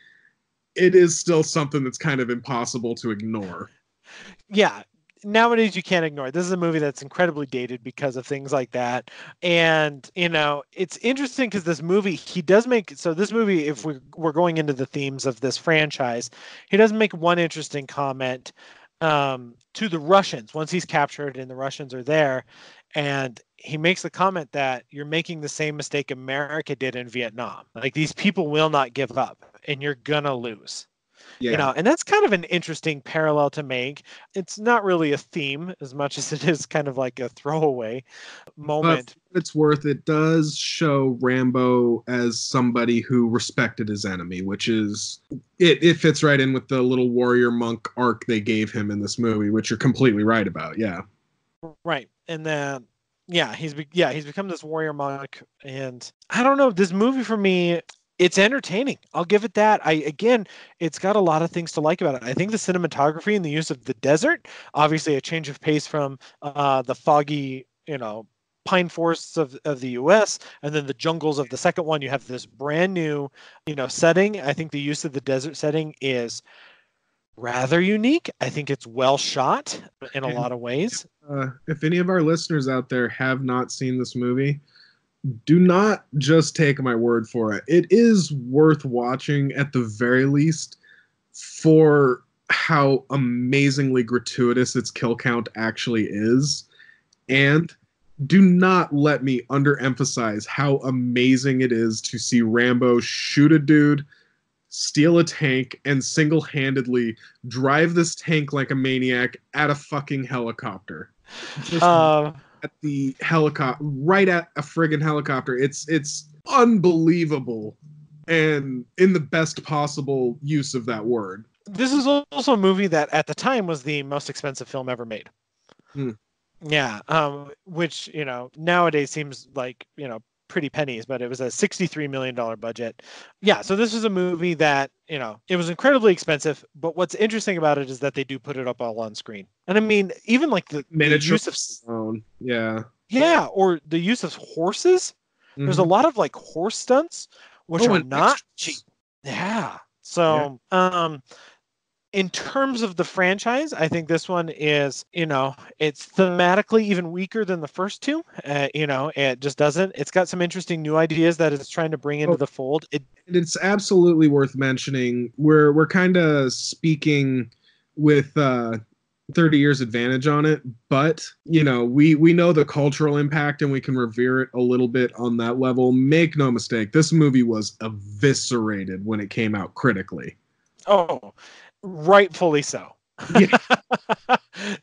it is still something that's kind of impossible to ignore. Yeah. Nowadays, you can't ignore it. This is a movie that's incredibly dated because of things like that. And, it's interesting because this movie, if we're going into the themes of this franchise, he does make one interesting comment to the Russians once he's captured and the Russians are there. And he makes the comment that you're making the same mistake America did in Vietnam. Like, these people will not give up and you're gonna lose. Yeah. You know, and that's kind of an interesting parallel to make. It's not really a theme as much as it is kind of like a throwaway moment. But it's worth it. Does show Rambo as somebody who respected his enemy, which is it fits right in with the little warrior monk arc they gave him in this movie, which you're completely right about. Yeah, right. And then he's become this warrior monk, and I don't know, this movie for me, it's entertaining. I'll give it that. It's got a lot of things to like about it. I think the cinematography and the use of the desert, obviously a change of pace from the foggy, pine forests of the U.S. and then the jungles of the second one. You have this brand new, setting. I think the use of the desert setting is rather unique. I think it's well shot in a lot of ways. If any of our listeners out there have not seen this movie, do not just take my word for it. It is worth watching at the very least for how amazingly gratuitous its kill count actually is. And do not let me underemphasize how amazing it is to see Rambo shoot a dude, steal a tank, and single-handedly drive this tank like a maniac at a fucking helicopter. At the helicopter, right at a friggin' helicopter. It's unbelievable, and in the best possible use of that word. This is also a movie that at the time was the most expensive film ever made. Yeah, which nowadays seems like pretty pennies, but it was a $63 million budget. Yeah, so this is a movie that, it was incredibly expensive, but what's interesting about it is that they do put it up all on screen. And I mean, even like the use of stone. Yeah. Yeah, or the use of horses. Mm-hmm. There's a lot of like horse stunts, which are not cheap. Yeah. So, in terms of the franchise, I think this one is, it's thematically even weaker than the first two. It just doesn't. It's got some interesting new ideas that it's trying to bring into the fold. It's absolutely worth mentioning. We're kind of speaking with 30 years advantage on it, but, we know the cultural impact and we can revere it a little bit on that level. Make no mistake, this movie was eviscerated when it came out critically. Oh, rightfully so. Yeah.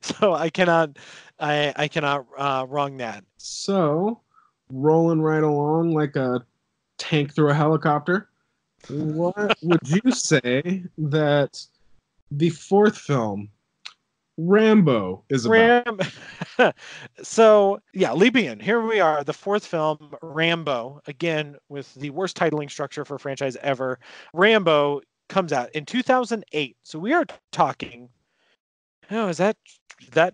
So I cannot wrong that. So rolling right along like a tank through a helicopter, what would you say that the fourth film, Rambo, is about? So leaping in, here we are, the fourth film, Rambo, again with the worst titling structure for a franchise ever. Rambo comes out in 2008, so we are talking, is that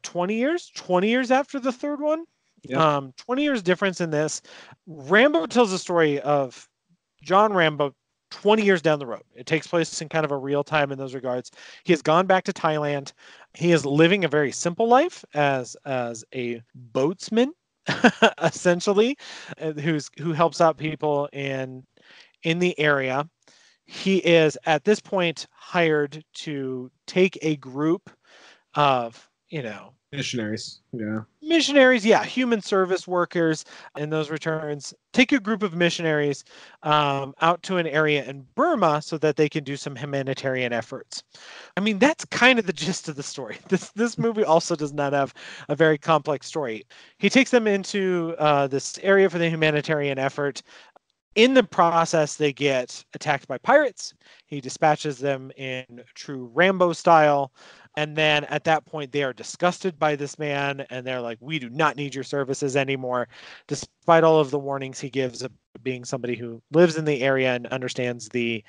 20 years after the third one? Yeah. 20 years difference in this. Rambo tells the story of John Rambo 20 years down the road. It takes place in kind of a real time in those regards. He has gone back to Thailand. He is living a very simple life as a boatsman, essentially, who helps out people in the area. He is at this point hired to take a group of, missionaries. Yeah. Missionaries. Yeah. Human service workers and those returns. Take a group of missionaries out to an area in Burma so that they can do some humanitarian efforts. I mean, that's kind of the gist of the story. This movie also does not have a very complex story. He takes them into this area for the humanitarian effort. In the process, they get attacked by pirates. He dispatches them in true Rambo style. And then at that point, they are disgusted by this man. And they're like, we do not need your services anymore. Despite all of the warnings he gives of being somebody who lives in the area and understands the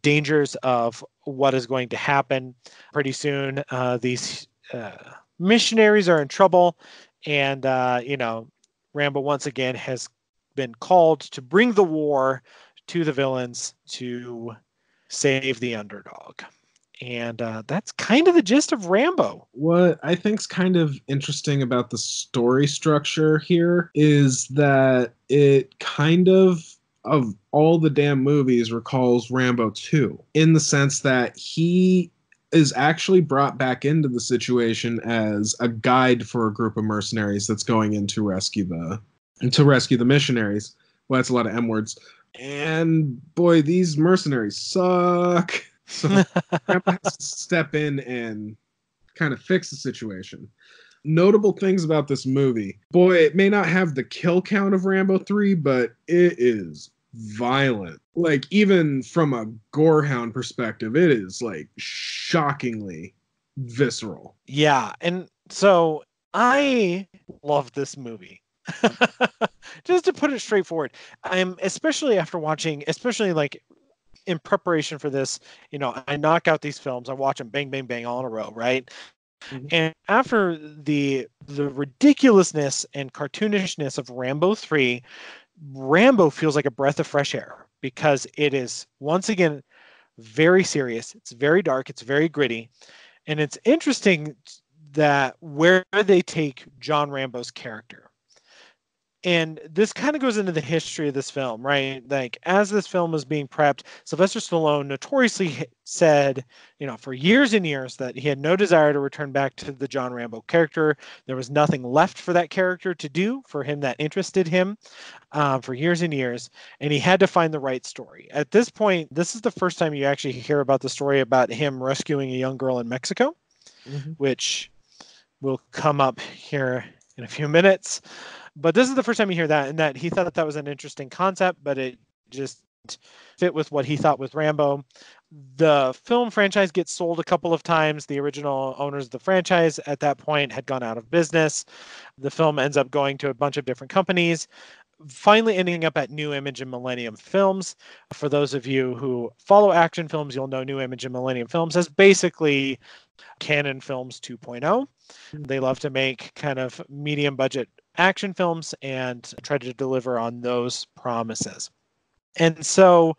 dangers of what is going to happen. Pretty soon, these missionaries are in trouble. And, Rambo once again has been called to bring the war to the villains to save the underdog. And that's kind of the gist of Rambo. What I think's kind of interesting about the story structure here is that it kind of all the damn movies, recalls Rambo 2 in the sense that he is actually brought back into the situation as a guide for a group of mercenaries that's going in to rescue the missionaries. Well, that's a lot of M words. And boy, these mercenaries suck. So Grandpa has to step in and kind of fix the situation. Notable things about this movie. Boy, it may not have the kill count of Rambo 3, but it is violent. Like, even from a gorehound perspective, it is, like, shockingly visceral. Yeah, and so I love this movie. Just to put it straightforward, I'm especially like in preparation for this, you know, I knock out these films, I watch them bang, bang, bang all in a row, right? Mm-hmm. And after the ridiculousness and cartoonishness of Rambo 3, Rambo feels like a breath of fresh air because it is once again very serious. It's very dark. It's very gritty, and it's interesting that where they take John Rambo's character. And this kind of goes into the history of this film, right? Like, as this film was being prepped, Sylvester Stallone notoriously said, you know, for years and years that he had no desire to return back to the John Rambo character. There was nothing left for that character to do for him that interested him for years and years. And he had to find the right story. At this point, this is the first time you actually hear about the story about him rescuing a young girl in Mexico, mm-hmm. which will come up here in a few minutes. But this is the first time you hear that, and that he thought that was an interesting concept, but it just fit with what he thought with Rambo. The film franchise gets sold a couple of times. The original owners of the franchise at that point had gone out of business. The film ends up going to a bunch of different companies, finally ending up at New Image and Millennium Films. For those of you who follow action films, you'll know New Image and Millennium Films as basically Canon Films 2.0. They love to make kind of medium budget action films and try to deliver on those promises. And so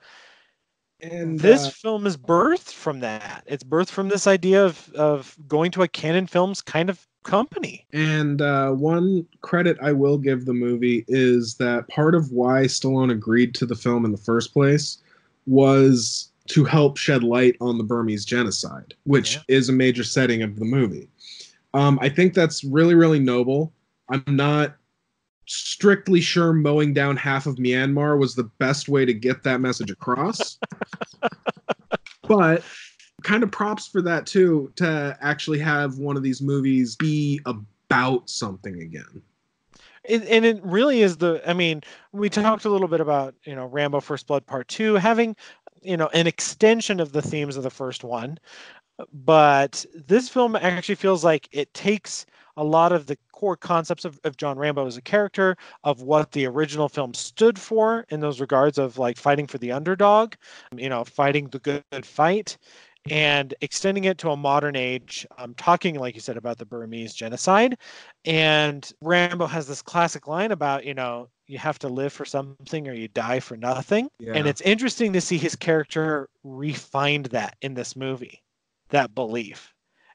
this film is birthed from that. It's birthed from this idea of going to a Canon Films kind of company. And one credit I will give the movie is that part of why Stallone agreed to the film in the first place was to help shed light on the Burmese genocide, which is a major setting of the movie. I think that's really, really noble. I'm not strictly sure mowing down half of Myanmar was the best way to get that message across. But kind of props for that, too, to actually have one of these movies be about something again. And it really is we talked a little bit about, you know, Rambo: First Blood Part Two having, you know, an extension of the themes of the first one. But this film actually feels like it takes a lot of the core concepts of John Rambo as a character, of what the original film stood for in those regards of like fighting for the underdog, you know, fighting the good fight, and extending it to a modern age. Talking, like you said, about the Burmese genocide. And Rambo has this classic line about, you know, you have to live for something or you die for nothing. Yeah. And it's interesting to see his character refined that in this movie, that belief.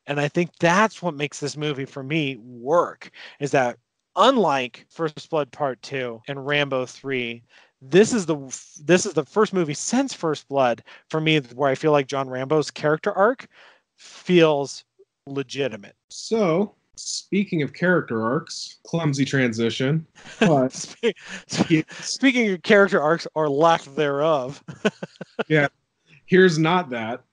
And I think that's what makes this movie, for me, work, is that unlike First Blood Part 2 and Rambo 3, this is the first movie since First Blood, for me, where I feel like John Rambo's character arc feels legitimate. So, speaking of character arcs, clumsy transition. But speaking of character arcs, or lack thereof. Yeah, here's not that.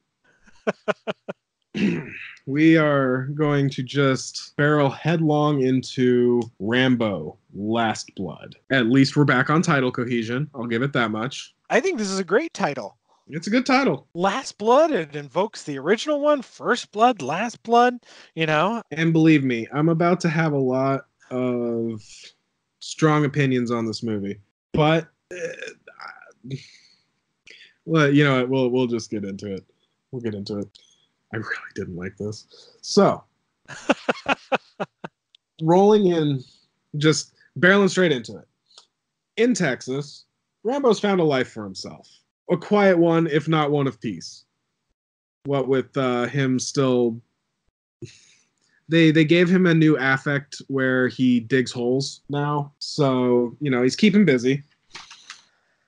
We are going to just barrel headlong into Rambo: Last Blood. At least we're back on title cohesion. I'll give it that much. I think this is a great title. It's a good title. Last Blood, it invokes the original one, First Blood, Last Blood, you know. And believe me, I'm about to have a lot of strong opinions on this movie. But, well, you know, we'll just get into it. We'll get into it. I really didn't like this. So, rolling in, just barreling straight into it. In Texas, Rambo's found a life for himself. A quiet one, if not one of peace. What with him still... They gave him a new affect where he digs holes now. So, you know, he's keeping busy.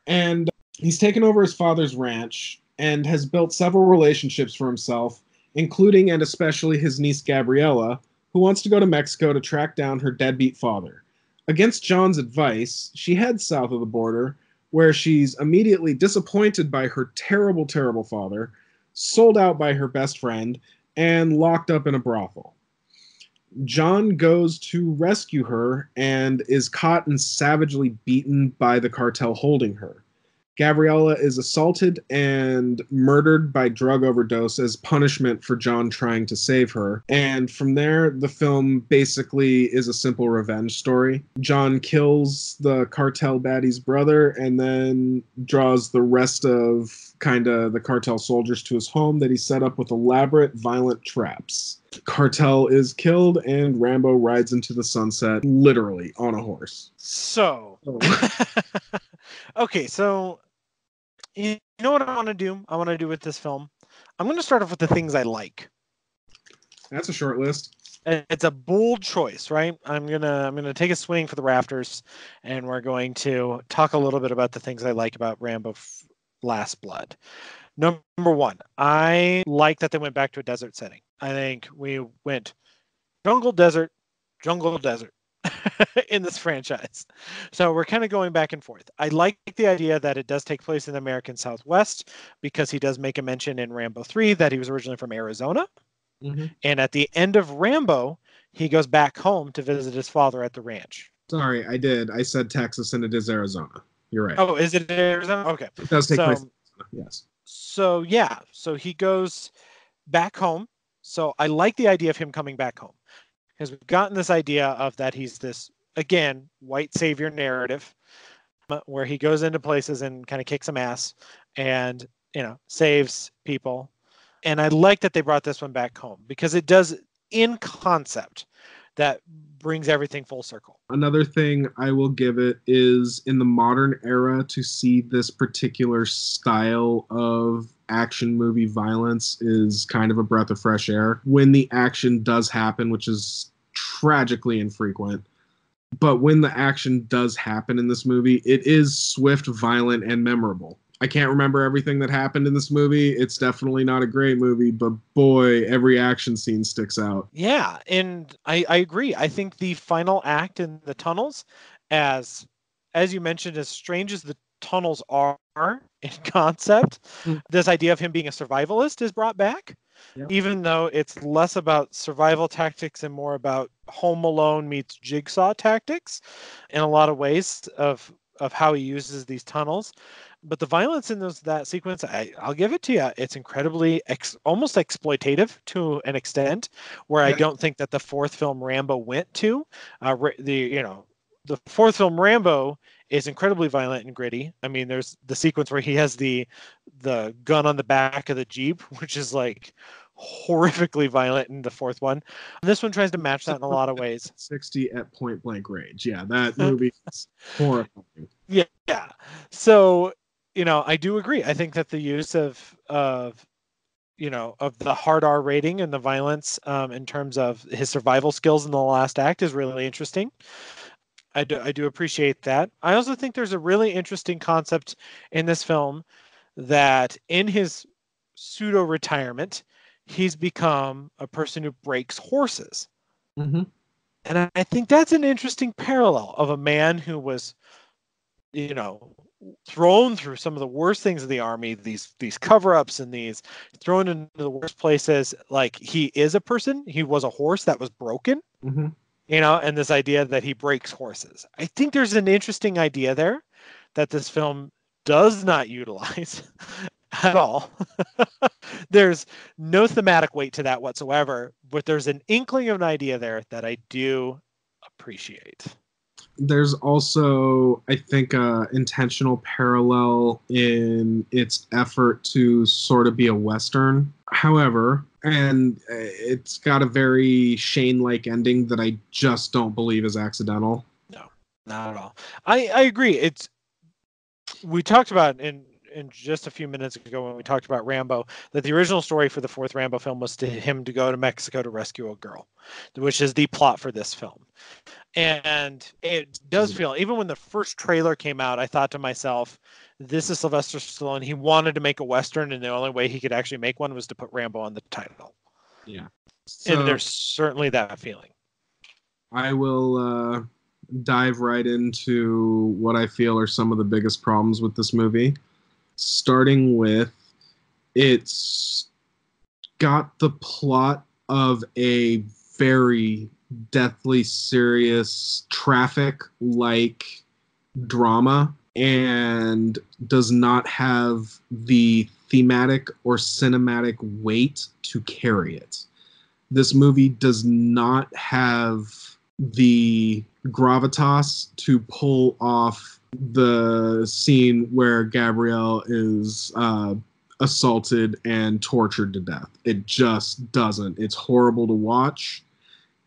And he's taken over his father's ranch and has built several relationships for himself, including and especially his niece Gabriella, who wants to go to Mexico to track down her deadbeat father. Against John's advice, she heads south of the border, where she's immediately disappointed by her terrible, terrible father, sold out by her best friend, and locked up in a brothel. John goes to rescue her and is caught and savagely beaten by the cartel holding her. Gabriella is assaulted and murdered by drug overdose as punishment for John trying to save her. And from there, the film basically is a simple revenge story. John kills the cartel baddie's brother and then draws the rest of kind of the cartel soldiers to his home that he set up with elaborate violent traps. Cartel is killed and Rambo rides into the sunset, literally on a horse. Okay, so you know what I want to do? I want to do with this film. I'm going to start off with the things I like. That's a short list. It's a bold choice, right? I'm gonna take a swing for the rafters, and we're going to talk a little bit about the things I like about Rambo: Last Blood. Number one, I like that they went back to a desert setting. I think we went jungle, desert in this franchise. So we're kind of going back and forth. I like the idea that it does take place in the American Southwest, because he does make a mention in Rambo 3 that he was originally from Arizona. Mm-hmm. And at the end of Rambo, he goes back home to visit his father at the ranch. Sorry, I did. I said Texas and it is Arizona. You're right. Oh, is it Arizona? Okay. It does take place. Yes. So, yeah. So he goes back home. So I like the idea of him coming back home, because we've gotten this idea of that he's this, again, white savior narrative where he goes into places and kind of kicks some ass and, you know, saves people. And I like that they brought this one back home, because it does, in concept, that brings everything full circle. Another thing I will give it is, in the modern era, to see this particular style of action movie violence is kind of a breath of fresh air when the action does happen, which is tragically infrequent. But when the action does happen in this movie, it is swift, violent, and memorable. I can't remember everything that happened in this movie. It's definitely not a great movie, but boy, every action scene sticks out. Yeah, and I agree. I think the final act in the tunnels, as you mentioned, as strange as the tunnels are in concept, this idea of him being a survivalist is brought back. Yep. Even though it's less about survival tactics and more about Home Alone meets Jigsaw tactics in a lot of ways of how he uses these tunnels. But the violence in that sequence, I'll give it to you. It's incredibly almost exploitative to an extent, where I don't think that the fourth film Rambo went to. The fourth film Rambo is incredibly violent and gritty. I mean, there's the sequence where he has the gun on the back of the Jeep, which is like horrifically violent in the fourth one. And this one tries to match that in a lot of ways. 60 at point blank range. Yeah, that movie is horrifying. Yeah. So, you know, I do agree. I think that the use of the hard R rating and the violence in terms of his survival skills in the last act is really interesting. I do appreciate that. I also think there's a really interesting concept in this film that in his pseudo-retirement, he's become a person who breaks horses. Mm-hmm. And I think that's an interesting parallel of a man who was, you know, thrown through some of the worst things of the army, these cover-ups and these thrown into the worst places. Like, he is a person. He was a horse that was broken. Mm-hmm. You know, and this idea that he breaks horses. I think there's an interesting idea there that this film does not utilize at all. There's no thematic weight to that whatsoever, but there's an inkling of an idea there that I do appreciate. There's also, I think, an intentional parallel in its effort to sort of be a Western. However, and it's got a very Shane-like ending that I just don't believe is accidental. No, not at all. I agree. We talked about in just a few minutes ago when we talked about Rambo, that the original story for the fourth Rambo film was to him to go to Mexico to rescue a girl, which is the plot for this film. And it does feel, even when the first trailer came out, I thought to myself, this is Sylvester Stallone. He wanted to make a Western, and the only way he could actually make one was to put Rambo on the title. Yeah. So, and there's certainly that feeling. I will dive right into what I feel are some of the biggest problems with this movie. Starting with, it's got the plot of a very deathly serious traffic-like drama and does not have the thematic or cinematic weight to carry it. This movie does not have the gravitas to pull off the scene where Gabrielle is assaulted and tortured to death. It just doesn't. It's horrible to watch,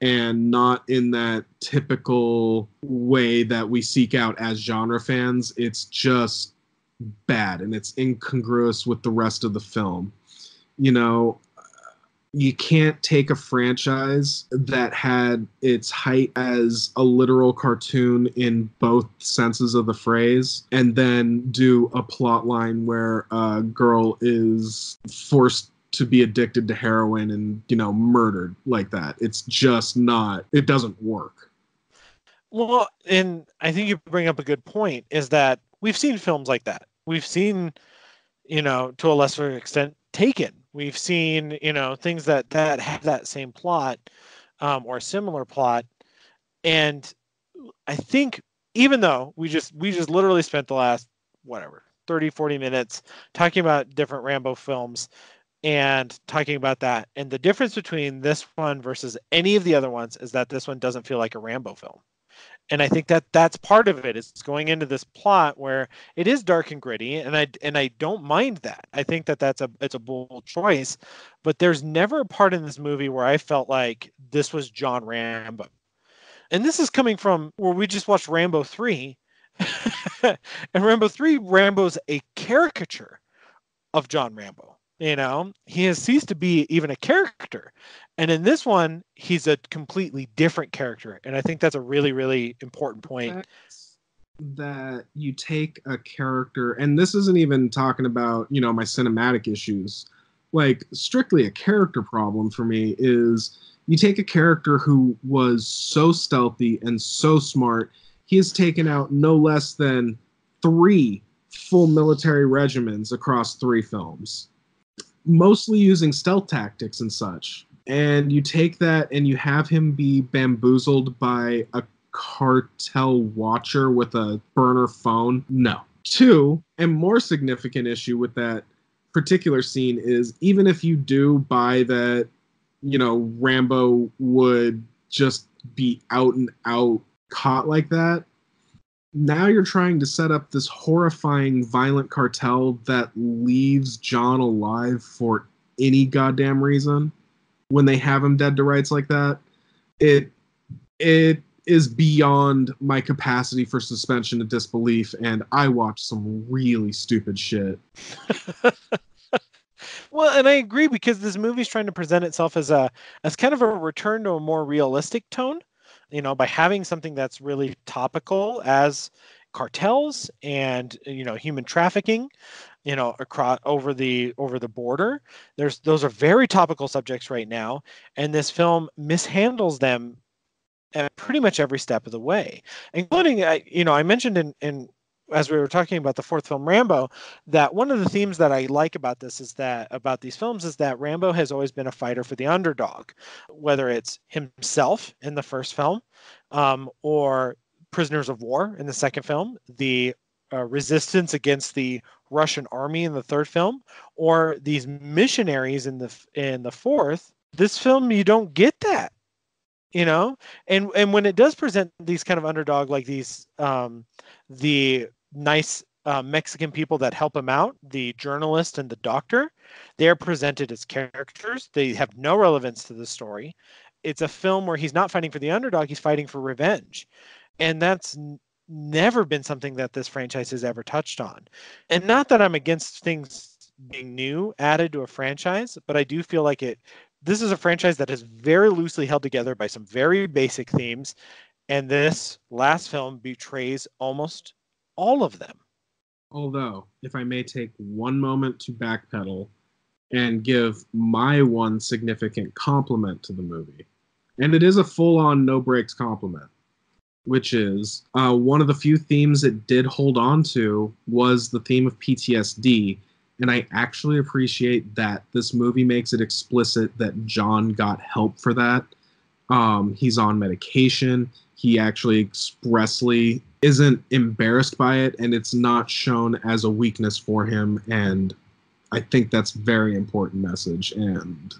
and not in that typical way that we seek out as genre fans. It's just bad, and it's incongruous with the rest of the film. You know, you can't take a franchise that had its height as a literal cartoon in both senses of the phrase and then do a plot line where a girl is forced to be addicted to heroin and, you know, murdered like that. It's just not, it doesn't work. Well, and I think you bring up a good point, is that we've seen films like that. We've seen, you know, to a lesser extent, Taken. We've seen, you know, things that have that same plot or similar plot. And I think even though we just literally spent the last, 30, 40 minutes talking about different Rambo films and talking about that. And the difference between this one versus any of the other ones is that this one doesn't feel like a Rambo film. And I think that that's part of it. It's going into this plot where it is dark and gritty, and I don't mind that. I think that it's a bold choice, but there's never a part in this movie where I felt like this was John Rambo. And this is coming from where we just watched Rambo 3, and Rambo 3, Rambo's a caricature of John Rambo. You know, he has ceased to be even a character. And in this one, he's a completely different character. And I think that's a really, really important point. That you take a character, and this isn't even talking about, you know, my cinematic issues. Like, strictly a character problem for me is you take a character who was so stealthy and so smart. He has taken out no less than 3 full military regiments across 3 films. Mostly using stealth tactics and such. And you take that and you have him be bamboozled by a cartel watcher with a burner phone? No. 2, and more significant issue with that particular scene is, even if you do buy that, you know, Rambo would just be out and out caught like that, now you're trying to set up this horrifying, violent cartel that leaves John alive for any goddamn reason when they have him dead to rights like that. It is beyond my capacity for suspension of disbelief, and I watched some really stupid shit. Well, and I agree, because this movie's trying to present itself as kind of a return to a more realistic tone. You know, by having something that's really topical as cartels and, you know, human trafficking, you know, across over the border, those are very topical subjects right now. And this film mishandles them at pretty much every step of the way, including, you know, I mentioned in as we were talking about the 4th film, Rambo, that one of the themes that I like about this is that about these films is that Rambo has always been a fighter for the underdog, whether it's himself in the 1st film, or prisoners of war in the 2nd film, the resistance against the Russian army in the 3rd film, or these missionaries in the 4th. This film, you don't get that, you know, and when it does present these kind of underdog, like these, the nice Mexican people that help him out, the journalist and the doctor, they're presented as characters. They have no relevance to the story. It's a film where he's not fighting for the underdog, he's fighting for revenge. And that's never been something that this franchise has ever touched on. And not that I'm against things being new added to a franchise, but I do feel like this is a franchise that is very loosely held together by some very basic themes. And this last film betrays almost all of them. Although, if I may take one moment to backpedal, and give my one significant compliment to the movie. And it is a full-on, no-breaks compliment, which is one of the few themes it did hold on to was the theme of PTSD, and I actually appreciate that this movie makes it explicit that John got help for that. He's on medication. He actually expressly isn't embarrassed by it, and it's not shown as a weakness for him, and I think that's a very important message. And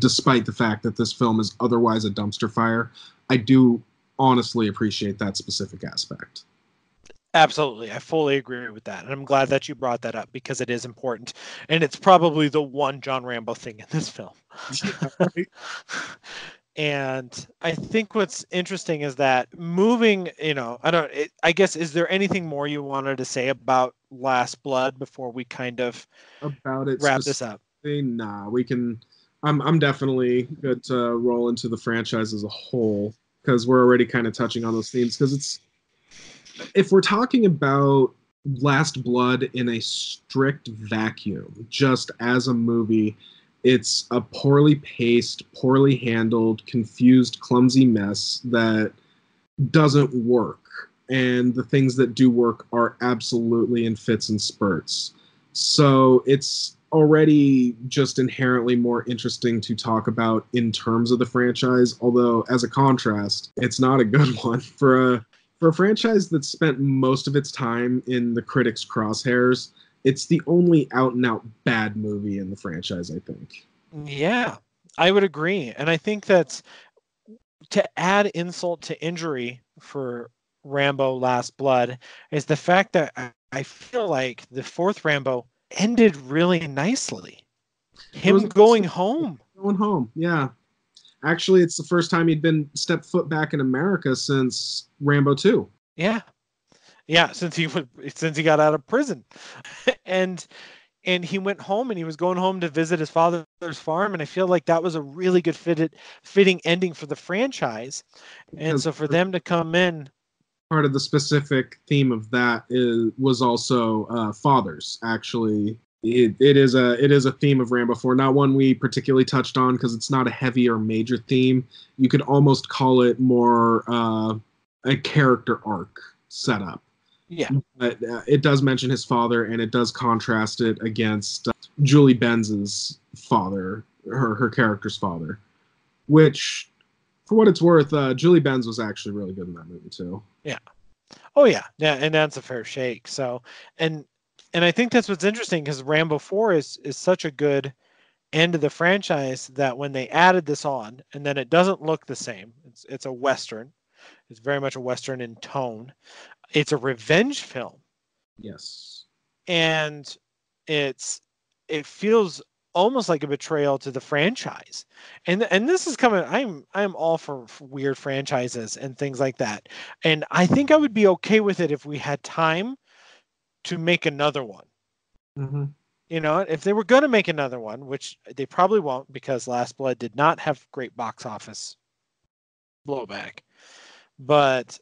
despite the fact that this film is otherwise a dumpster fire, I do honestly appreciate that specific aspect. Absolutely. I fully agree with that. And I'm glad that you brought that up because it is important. And it's probably the one John Rambo thing in this film. Right. And I think what's interesting is that moving, I guess, is there anything more you wanted to say about Last Blood before we kind of wrap this up? Nah, we can. I'm definitely good to roll into the franchise as a whole because we're already kind of touching on those themes because it's. If we're talking about Last Blood in a strict vacuum, just as a movie, it's a poorly paced, poorly handled, confused, clumsy mess that doesn't work. And the things that do work are absolutely in fits and spurts. So it's already just inherently more interesting to talk about in terms of the franchise, although as a contrast, it's not a good one for a franchise that spent most of its time in the critics' crosshairs. It's the only out-and-out bad movie in the franchise, I think. Yeah, I would agree. And I think that's, to add insult to injury for Rambo Last Blood, is the fact that I feel like the fourth Rambo ended really nicely. Him going home. Going home, yeah. Actually, it's the first time he'd been stepped foot back in America since Rambo II. Yeah. Yeah, since he got out of prison. And he went home, and he was going home to visit his father's farm, and I feel like that was a really good fitting ending for the franchise. And so for them to come in. Part of the specific theme of that was also fathers, actually. It is a theme of Rambo 4, not one we particularly touched on because it's not a heavy or major theme. You could almost call it more a character arc setup. Yeah, but it does mention his father, and it does contrast it against Julie Benz's father, her character's father, which, for what it's worth, Julie Benz was actually really good in that movie too. Yeah, oh yeah, yeah, and that's a fair shake. So, and I think that's what's interesting because Rambo 4 is such a good end of the franchise that when they added this on, and then it doesn't look the same. It's a Western. It's very much a Western in tone. It's a revenge film. Yes. And it feels almost like a betrayal to the franchise. And this is coming, I'm all for weird franchises and things like that. And I think I would be okay with it if we had time to make another one. Mm-hmm. If they were going to make another one, which they probably won't because Last Blood did not have great box office blowback. But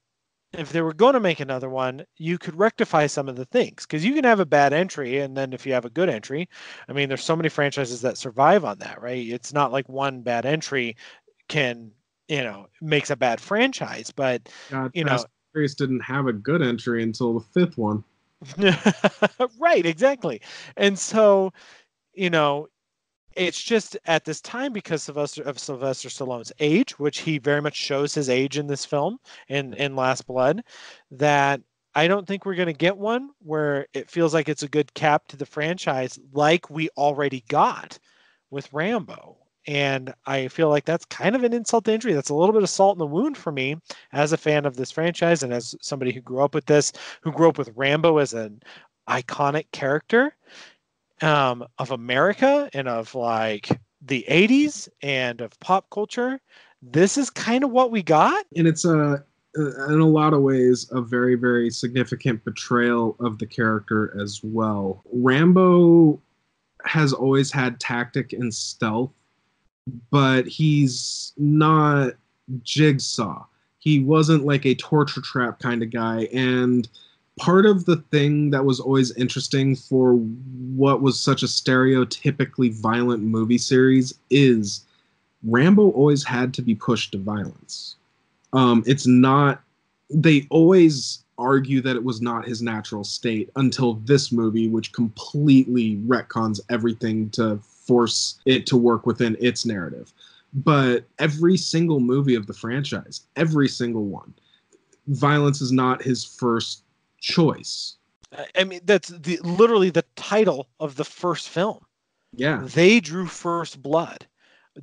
if they were going to make another one, you could rectify some of the things because you can have a bad entry. And then if you have a good entry, I mean, there's so many franchises that survive on that, right? It's not like one bad entry can, makes a bad franchise, but Fast and Furious didn't have a good entry until the fifth one. Right. Exactly. And so, it's just at this time because of Sylvester Stallone's age, which he very much shows his age in this film in Last Blood, that I don't think we're going to get one where it feels like it's a good cap to the franchise like we already got with Rambo. And I feel like that's kind of an insult to injury. That's a little bit of salt in the wound for me as a fan of this franchise and as somebody who grew up with this, who grew up with Rambo as an iconic character. Of America and of like the 80s and of pop culture. This is kind of what we got. And it's in a lot of ways a very, very significant betrayal of the character as well. Rambo has always had tactic and stealth, but he's not Jigsaw. He wasn't like a torture trap kind of guy. And part of the thing that was always interesting for what was such a stereotypically violent movie series is Rambo always had to be pushed to violence. It's not, they always argue that it was not his natural state until this movie, which completely retcons everything to force it to work within its narrative. But every single movie of the franchise, every single one, violence is not his first choice. I mean, that's literally the title of the first film. Yeah. They drew First Blood.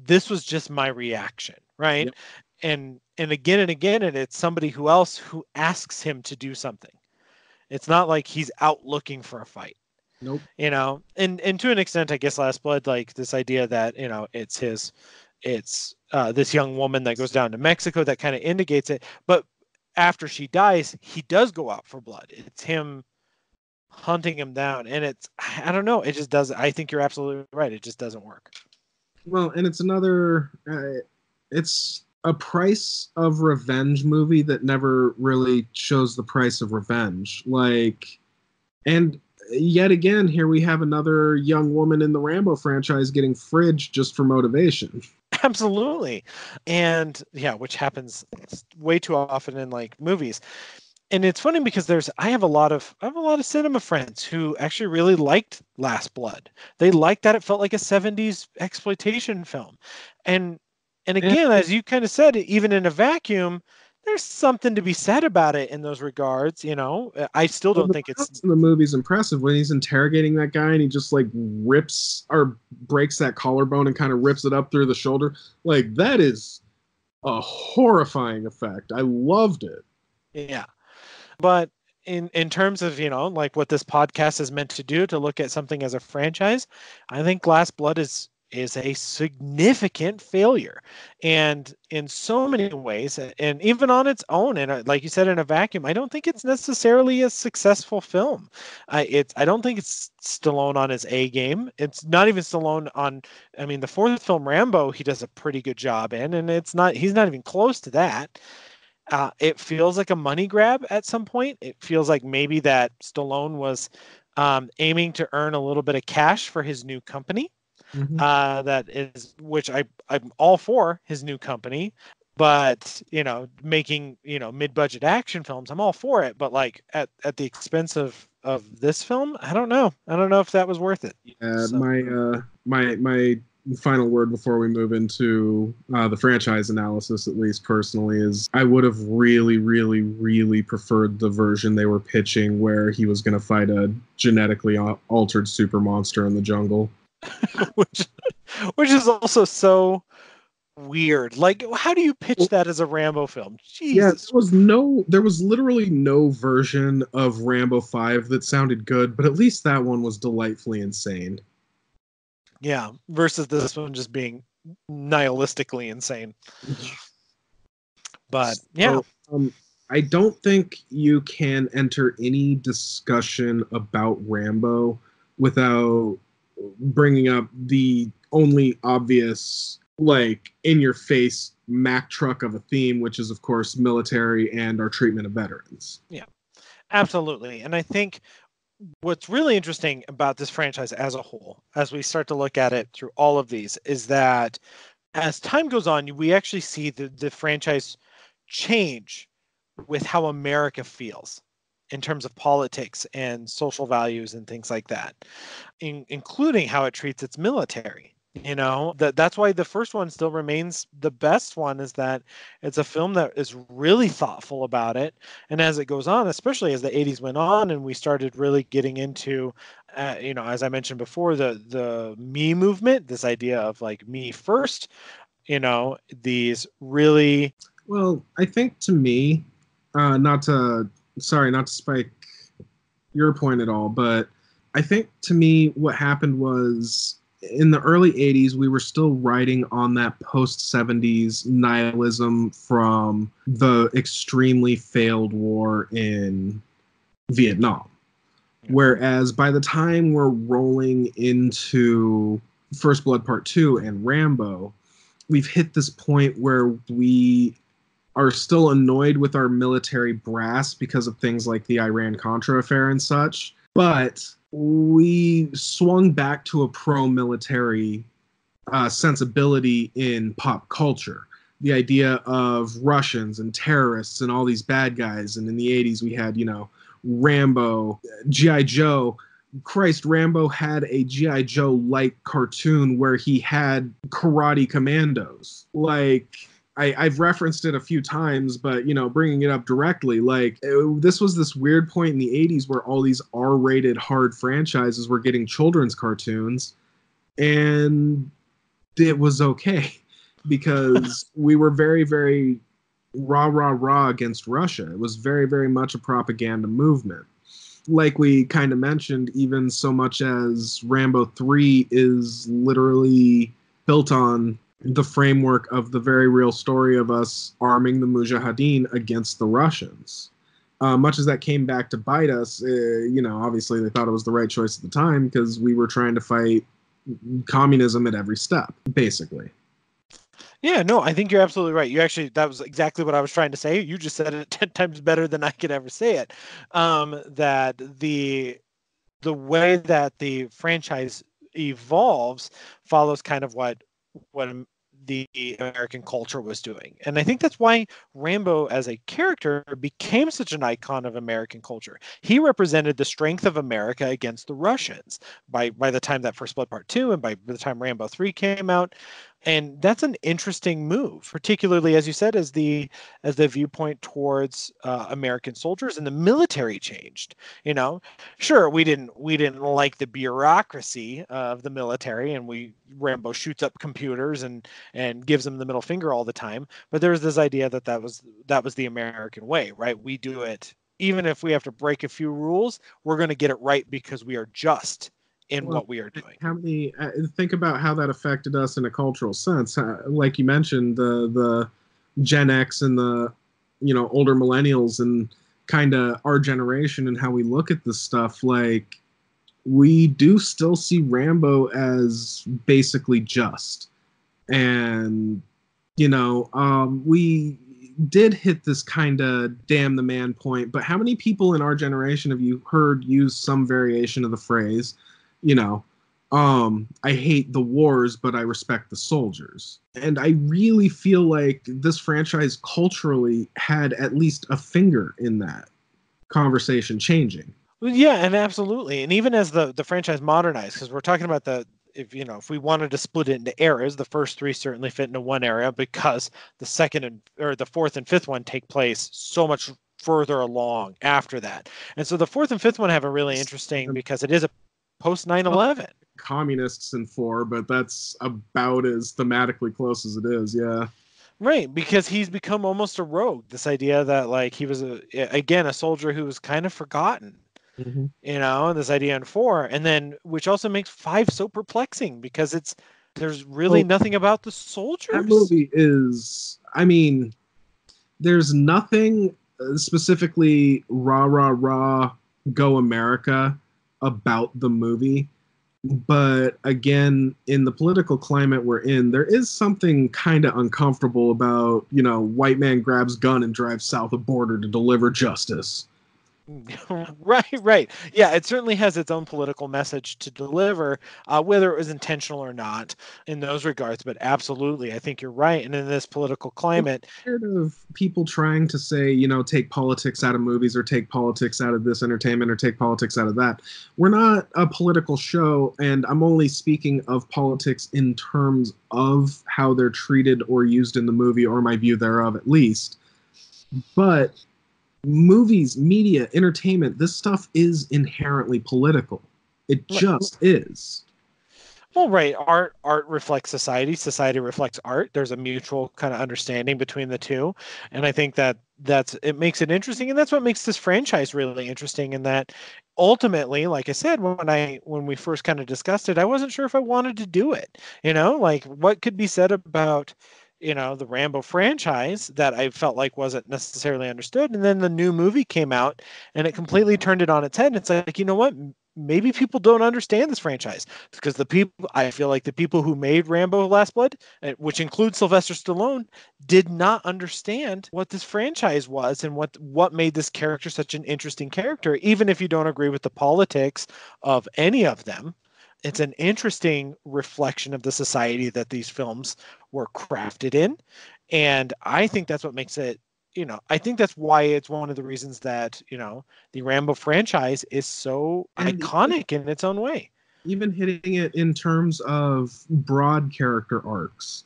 This was just my reaction, right? Yep. And again, and it's somebody who asks him to do something. It's not like he's out looking for a fight. Nope. You know, and to an extent, I guess Last Blood, like this idea that, you know, it's this young woman that goes down to Mexico, that kind of indicates it. But after she dies, he does go out for blood. It's him hunting him down. And it's, I don't know. It just doesn't, I think you're absolutely right. It just doesn't work. Well, and it's another, it's a price of revenge movie that never really shows the price of revenge. Like, and yet again, here we have another young woman in the Rambo franchise getting fridged just for motivation. Absolutely. And yeah, which happens way too often in like movies. And it's funny because I have a lot of cinema friends who actually really liked Last Blood. They liked that it felt like a 70s exploitation film. And again, as you kind of said, even in a vacuum, there's something to be said about it in those regards. You know, I still don't think it's in the movie's impressive when he's interrogating that guy and he just like rips or breaks that collarbone and kind of rips it up through the shoulder. Like that is a horrifying effect. I loved it. Yeah. But in terms of, you know, like what this podcast is meant to do, to look at something as a franchise, I think Last Blood is a significant failure. And in so many ways, and even on its own, and like you said, in a vacuum, I don't think it's necessarily a successful film. I don't think it's Stallone on his A game. It's not even Stallone on, I mean, the fourth film, Rambo, he does a pretty good job in, and he's not even close to that. It feels like a money grab at some point. It feels like maybe that Stallone was aiming to earn a little bit of cash for his new company. Mm-hmm. Which I'm all for his new company, but, you know, making, you know, mid-budget action films, I'm all for it. But like at the expense of this film, I don't know. I don't know if that was worth it. My final word before we move into the franchise analysis, at least personally, is I would have really, really, really preferred the version they were pitching where he was going to fight a genetically altered super monster in the jungle. which is also so weird. Like, how do you pitch that as a Rambo film? Jeez. Yeah, there was literally no version of Rambo 5 that sounded good, but at least that one was delightfully insane. Yeah, versus this one just being nihilistically insane. But yeah, I don't think you can enter any discussion about Rambo without bringing up the only obvious, like, in-your-face Mack truck of a theme, which is, of course, military and our treatment of veterans. Yeah, absolutely. And I think what's really interesting about this franchise as a whole, as we start to look at it through all of these, is that as time goes on, we actually see the franchise change with how America feels in terms of politics and social values and things like that, including how it treats its military. You know, that's why the first one still remains the best one, is that it's a film that is really thoughtful about it. And as it goes on, especially as the 80s went on and we started really getting into, you know, as I mentioned before, the me movement, this idea of like me first, you know, these really... Well, I think to me, not to spike your point at all, but I think to me what happened was in the early 80s, we were still riding on that post-70s nihilism from the extremely failed war in Vietnam. Whereas by the time we're rolling into First Blood Part 2 and Rambo, we've hit this point where we are still annoyed with our military brass because of things like the Iran-Contra affair and such. But we swung back to a pro-military sensibility in pop culture. The idea of Russians and terrorists and all these bad guys. And in the 80s, we had, you know, Rambo, G.I. Joe. Christ, Rambo had a G.I. Joe-like cartoon where he had karate commandos. Like, I've referenced it a few times, but, you know, bringing it up directly, like, this was this weird point in the 80s where all these R-rated hard franchises were getting children's cartoons, and it was okay, because we were very, very rah-rah-rah against Russia. It was very, very much a propaganda movement. Like we kind of mentioned, even so much as Rambo 3 is literally built on the framework of the very real story of us arming the Mujahideen against the Russians. Much as that came back to bite us, you know, obviously they thought it was the right choice at the time because we were trying to fight communism at every step, basically. Yeah, no, I think you're absolutely right. You actually, that was exactly what I was trying to say. You just said it 10 times better than I could ever say it. That the way that the franchise evolves follows kind of what the American culture was doing. And I think that's why Rambo as a character became such an icon of American culture. He represented the strength of America against the Russians by the time that First Blood Part 2 and by the time Rambo 3 came out. And that's an interesting move, particularly, as you said, as the viewpoint towards American soldiers and the military changed. You know, sure, we didn't like the bureaucracy of the military, and Rambo shoots up computers and gives them the middle finger all the time. But there was this idea that was the American way, right? We do it even if we have to break a few rules. We're going to get it right because we are just. What we are doing. Think about how that affected us in a cultural sense. Like you mentioned, the Gen X and the, you know, older millennials and kind of our generation and how we look at this stuff. Like, we do still see Rambo as basically just. And, you know, we did hit this kind of damn the man point, but how many people in our generation have you heard use some variation of the phrase, you know, I hate the wars, but I respect the soldiers. And I really feel like this franchise culturally had at least a finger in that conversation changing. Well, yeah, and absolutely. And even as the franchise modernized, because we're talking about if we wanted to split it into eras, the first three certainly fit into one era because the the fourth and fifth one take place so much further along after that. And so the fourth and fifth one have a really interesting, because it is a post 9/11 communists in 4, but that's about as thematically close as it is. Yeah, right. Because he's become almost a rogue. This idea that, like, he was a soldier who was kind of forgotten. Mm-hmm. You know, this idea in 4, and then which also makes 5 so perplexing because there's really nothing about the soldiers. That movie is. I mean, there's nothing specifically rah rah rah go America about the movie, but again, in the political climate we're in, there is something kind of uncomfortable about, you know, white man grabs gun and drives south of border to deliver justice. Right. Yeah, it certainly has its own political message to deliver, whether it was intentional or not in those regards, but absolutely, I think you're right. And in this political climate, I'm scared of people trying to say, you know, take politics out of movies or take politics out of this entertainment or take politics out of that. We're not a political show, and I'm only speaking of politics in terms of how they're treated or used in the movie, or my view thereof at least. But movies, media, entertainment, this stuff is inherently political. It just is. Well, right. Art reflects society. Society reflects art. There's a mutual kind of understanding between the two. And I think that's it makes it interesting. And that's what makes this franchise really interesting, in that ultimately, like I said, when we first kind of discussed it, I wasn't sure if I wanted to do it. You know, like, what could be said about, you know, the Rambo franchise that I felt like wasn't necessarily understood. And then the new movie came out and it completely turned it on its head. It's like, you know what? maybe people don't understand this franchise, because the people, I feel like the people who made Rambo: Last Blood, which includes Sylvester Stallone, did not understand what this franchise was and what made this character such an interesting character. Even if you don't agree with the politics of any of them, it's an interesting reflection of the society that these films were crafted in. And I think that's what makes it, you know, I think that's why it's one of the reasons that, you know, the Rambo franchise is so iconic in its own way. Even hitting it in terms of broad character arcs.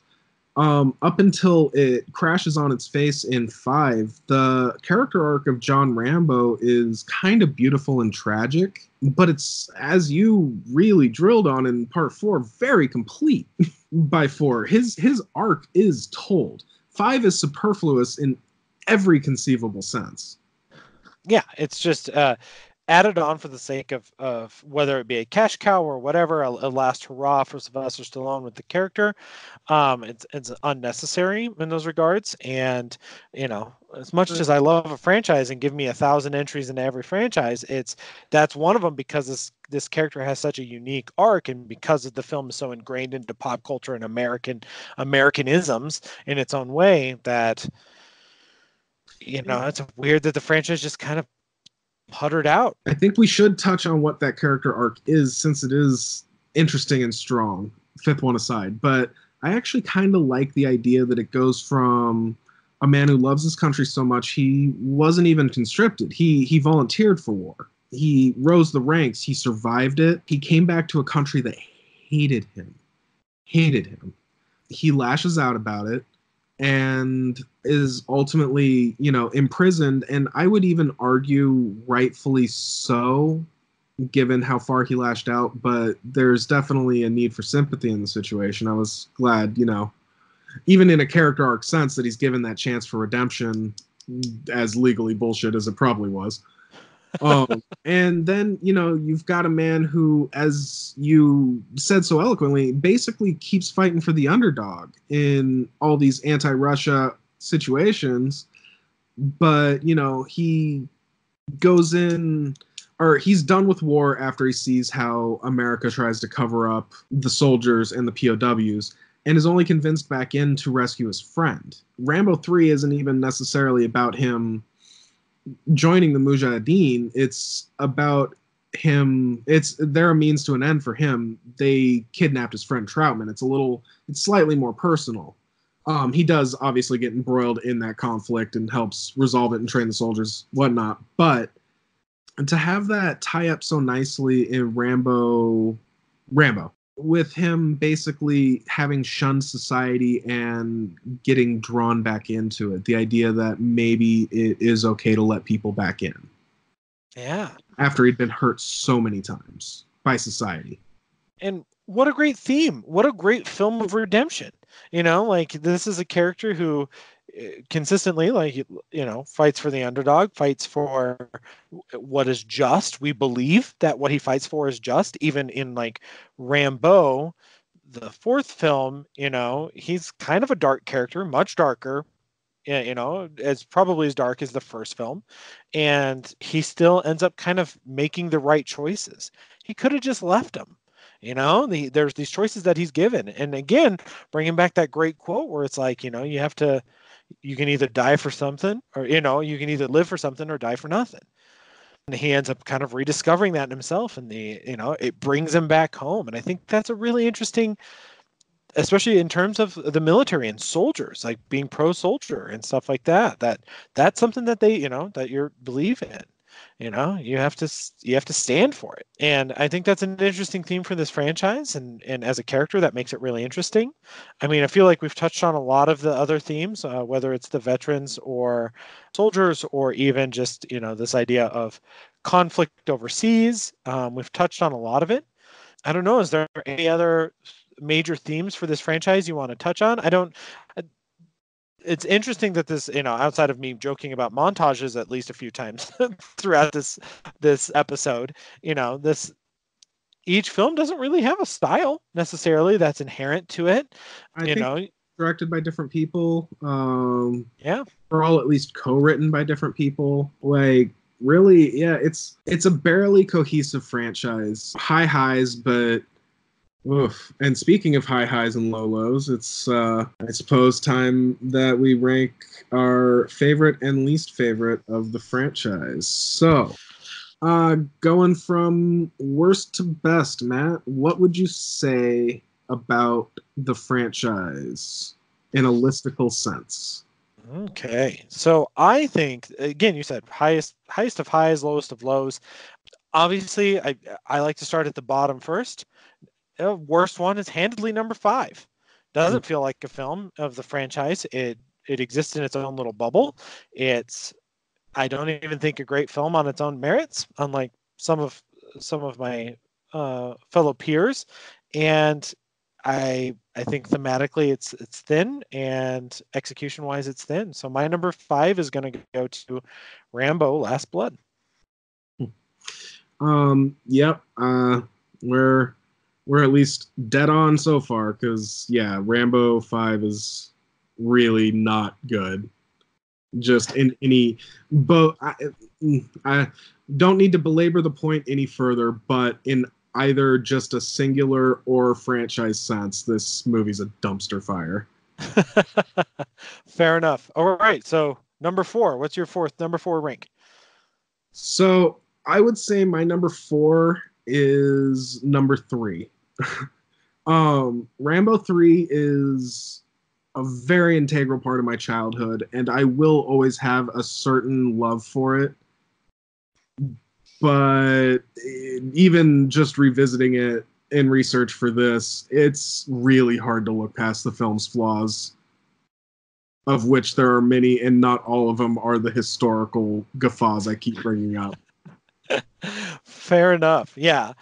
Up until it crashes on its face in 5, the character arc of John Rambo is kind of beautiful and tragic, but it's, as you really drilled on in part 4, very complete by 4. His arc is told. 5 is superfluous in every conceivable sense. Yeah, it's just added on for the sake of whether it be a cash cow or whatever, a last hurrah for Sylvester Stallone with the character. It's unnecessary in those regards. And, you know, as much as I love a franchise and give me 1,000 entries into every franchise, that's one of them, because this character has such a unique arc, and because of the film is so ingrained into pop culture and Americanisms in its own way, that, you know, it's weird that the franchise just kind of puttered out. I think we should touch on what that character arc is, since it is interesting and strong, fifth one aside. But I actually kind of like the idea that it goes from a man who loves his country so much, he wasn't even conscripted. He volunteered for war. He rose the ranks. He survived it. He came back to a country that hated him. Hated him. He lashes out about it and is ultimately, you know, imprisoned, and I would even argue rightfully so, given how far he lashed out, but there's definitely a need for sympathy in the situation. I was glad, you know, even in a character arc sense, that he's given that chance for redemption, as legally bullshit as it probably was. And then, you know, you've got a man who, as you said so eloquently, basically keeps fighting for the underdog in all these anti-Russia situations. But, you know, he goes in, or he's done with war after he sees how America tries to cover up the soldiers and the POWs, and is only convinced back in to rescue his friend. Rambo 3 isn't even necessarily about him joining the Mujahideen. It's about him. They're a means to an end for him. They kidnapped his friend Troutman. It's slightly more personal. He does obviously get embroiled in that conflict and helps resolve it and train the soldiers, whatnot. But to have that tie up so nicely in Rambo, with him basically having shunned society and getting drawn back into it. The idea that maybe it is okay to let people back in. Yeah. After he'd been hurt so many times by society. And what a great theme. What a great film of redemption. You know, like, this is a character who consistently, like, you know, fights for the underdog, fights for what is just. We believe that what he fights for is just. Even in, like, Rambo, the 4th film, you know, he's kind of a dark character, much darker, you know, as probably as dark as the 1st film, and he still ends up kind of making the right choices. He could have just left him. You know, there's these choices that he's given. And again, bringing back that great quote where it's like, you know, you can either die for something, or, you know, you can either live for something or die for nothing. And he ends up kind of rediscovering that in himself, and you know, it brings him back home. And I think that's a really interesting, especially in terms of the military and soldiers, like being pro-soldier and stuff like that, that's something that they, you know, that you believe in. You know, you have to stand for it. And I think that's an interesting theme for this franchise. And as a character, that makes it really interesting. I mean, I feel like we've touched on a lot of the other themes, whether it's the veterans or soldiers, or even just, you know, this idea of conflict overseas. We've touched on a lot of it. I don't know. Is there any other major themes for this franchise you want to touch on? It's interesting that this, you know, outside of me joking about montages at least a few times throughout this episode, you know, each film doesn't really have a style necessarily that's inherent to it. I think directed by different people. They're all at least co-written by different people. Like, really, yeah, it's a barely cohesive franchise. High highs, but oof. And speaking of high highs and low lows, it's I suppose time that we rank our favorite and least favorite of the franchise. So, going from worst to best, Matt, what would you say about the franchise in a listicle sense? Okay, so I think, again, you said highest of highs, lowest of lows. Obviously, I like to start at the bottom first. The worst one is handedly number 5. Doesn't feel like a film of the franchise. It exists in its own little bubble. It's, I don't even think, a great film on its own merits, unlike some of my fellow peers. And I think thematically it's thin, and execution wise it's thin. So my number 5 is going to go to Rambo: Last Blood. Yep. We're at least dead on so far, because yeah, Rambo 5 is really not good. Just in any, but I don't need to belabor the point any further. But in either just a singular or franchise sense, this movie's a dumpster fire. Fair enough. All right. So number 4, what's your number four rank? So I would say my number 4 is number 3. Rambo 3 is a very integral part of my childhood, and I will always have a certain love for it. But even just revisiting it in research for this, it's really hard to look past the film's flaws, of which there are many, and not all of them are the historical guffaws I keep bringing up. Fair enough. Yeah,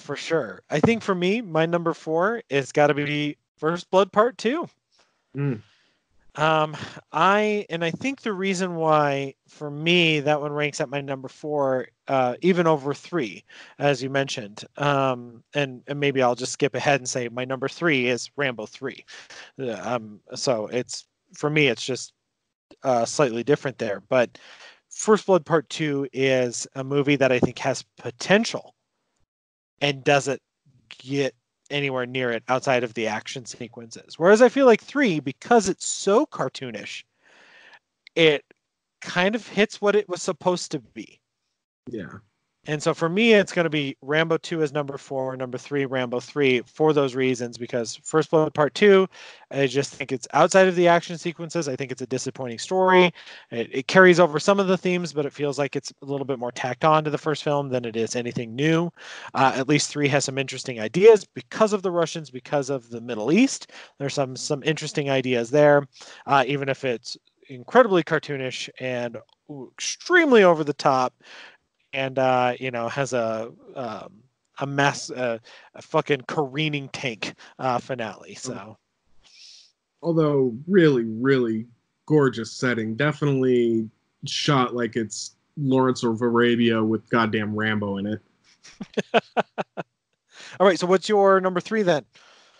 for sure. I think for me, my number 4 is got to be First Blood Part 2. Mm. I think the reason why for me that one ranks at my number 4, even over 3, as you mentioned, and maybe I'll just skip ahead and say my number 3 is Rambo 3. So it's, for me, it's just slightly different there. But First Blood Part 2 is a movie that I think has potential and doesn't get anywhere near it outside of the action sequences. Whereas I feel like 3, because it's so cartoonish, it kind of hits what it was supposed to be. Yeah. And so for me, it's going to be Rambo 2 as number 4, number 3, Rambo 3, for those reasons, because First Blood Part 2, I just think it's outside of the action sequences. I think it's a disappointing story. It carries over some of the themes, but it feels like it's a little bit more tacked on to the first film than it is anything new. At least 3 has some interesting ideas because of the Russians, because of the Middle East. There's some interesting ideas there, even if it's incredibly cartoonish and extremely over the top. And, has a fucking careening tank finale. So, although really, really gorgeous setting, definitely shot like it's Lawrence of Arabia with goddamn Rambo in it. All right. So what's your number 3 then?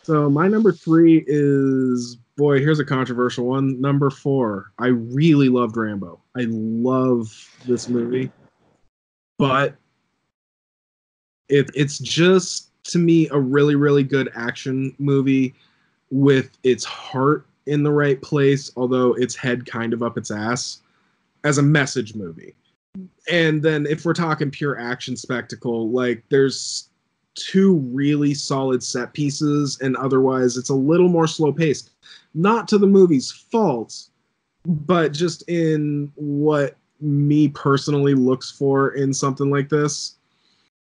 So my number 3 is, boy, here's a controversial one. Number 4. I really loved Rambo. I love this movie. But it's just, to me, a really, really good action movie with its heart in the right place, although its head kind of up its ass, as a message movie. And then if we're talking pure action spectacle, like, there's 2 really solid set pieces, and otherwise it's a little more slow-paced. Not to the movie's fault, but just in what me personally looks for in something like this,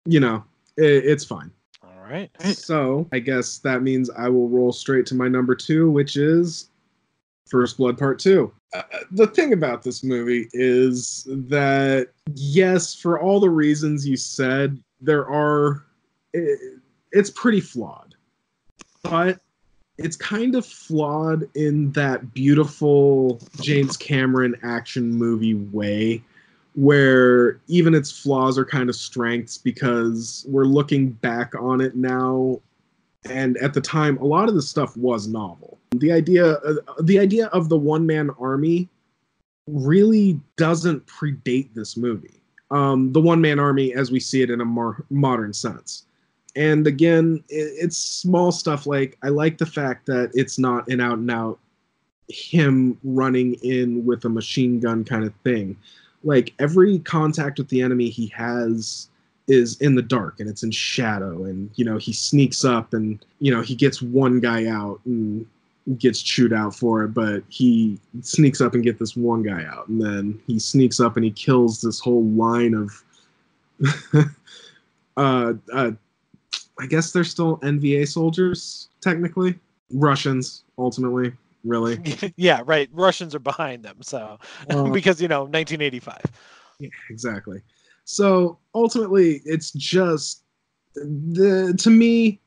it's fine. All right. So I guess that means I will roll straight to my number 2, which is First Blood Part 2. The thing about this movie is that, yes, for all the reasons you said, it's pretty flawed, but it's kind of flawed in that beautiful James Cameron action movie way, where even its flaws are kind of strengths, because we're looking back on it now. And at the time, a lot of the stuff was novel. The idea of the one-man army really doesn't predate this movie. the one-man army as we see it in a more modern sense. And again, it's small stuff. Like, I like the fact that it's not an out-and-out him running in with a machine gun kind of thing. Like, every contact with the enemy he has is in the dark, and it's in shadow, and, you know, he sneaks up, and, you know, he gets one guy out and gets chewed out for it, but he sneaks up and gets this one guy out, and then he sneaks up and he kills this whole line of I guess they're still NVA soldiers, technically. Russians, ultimately, really. Yeah, right. Russians are behind them, so because, you know, 1985. Yeah, exactly. So ultimately, it's just to me,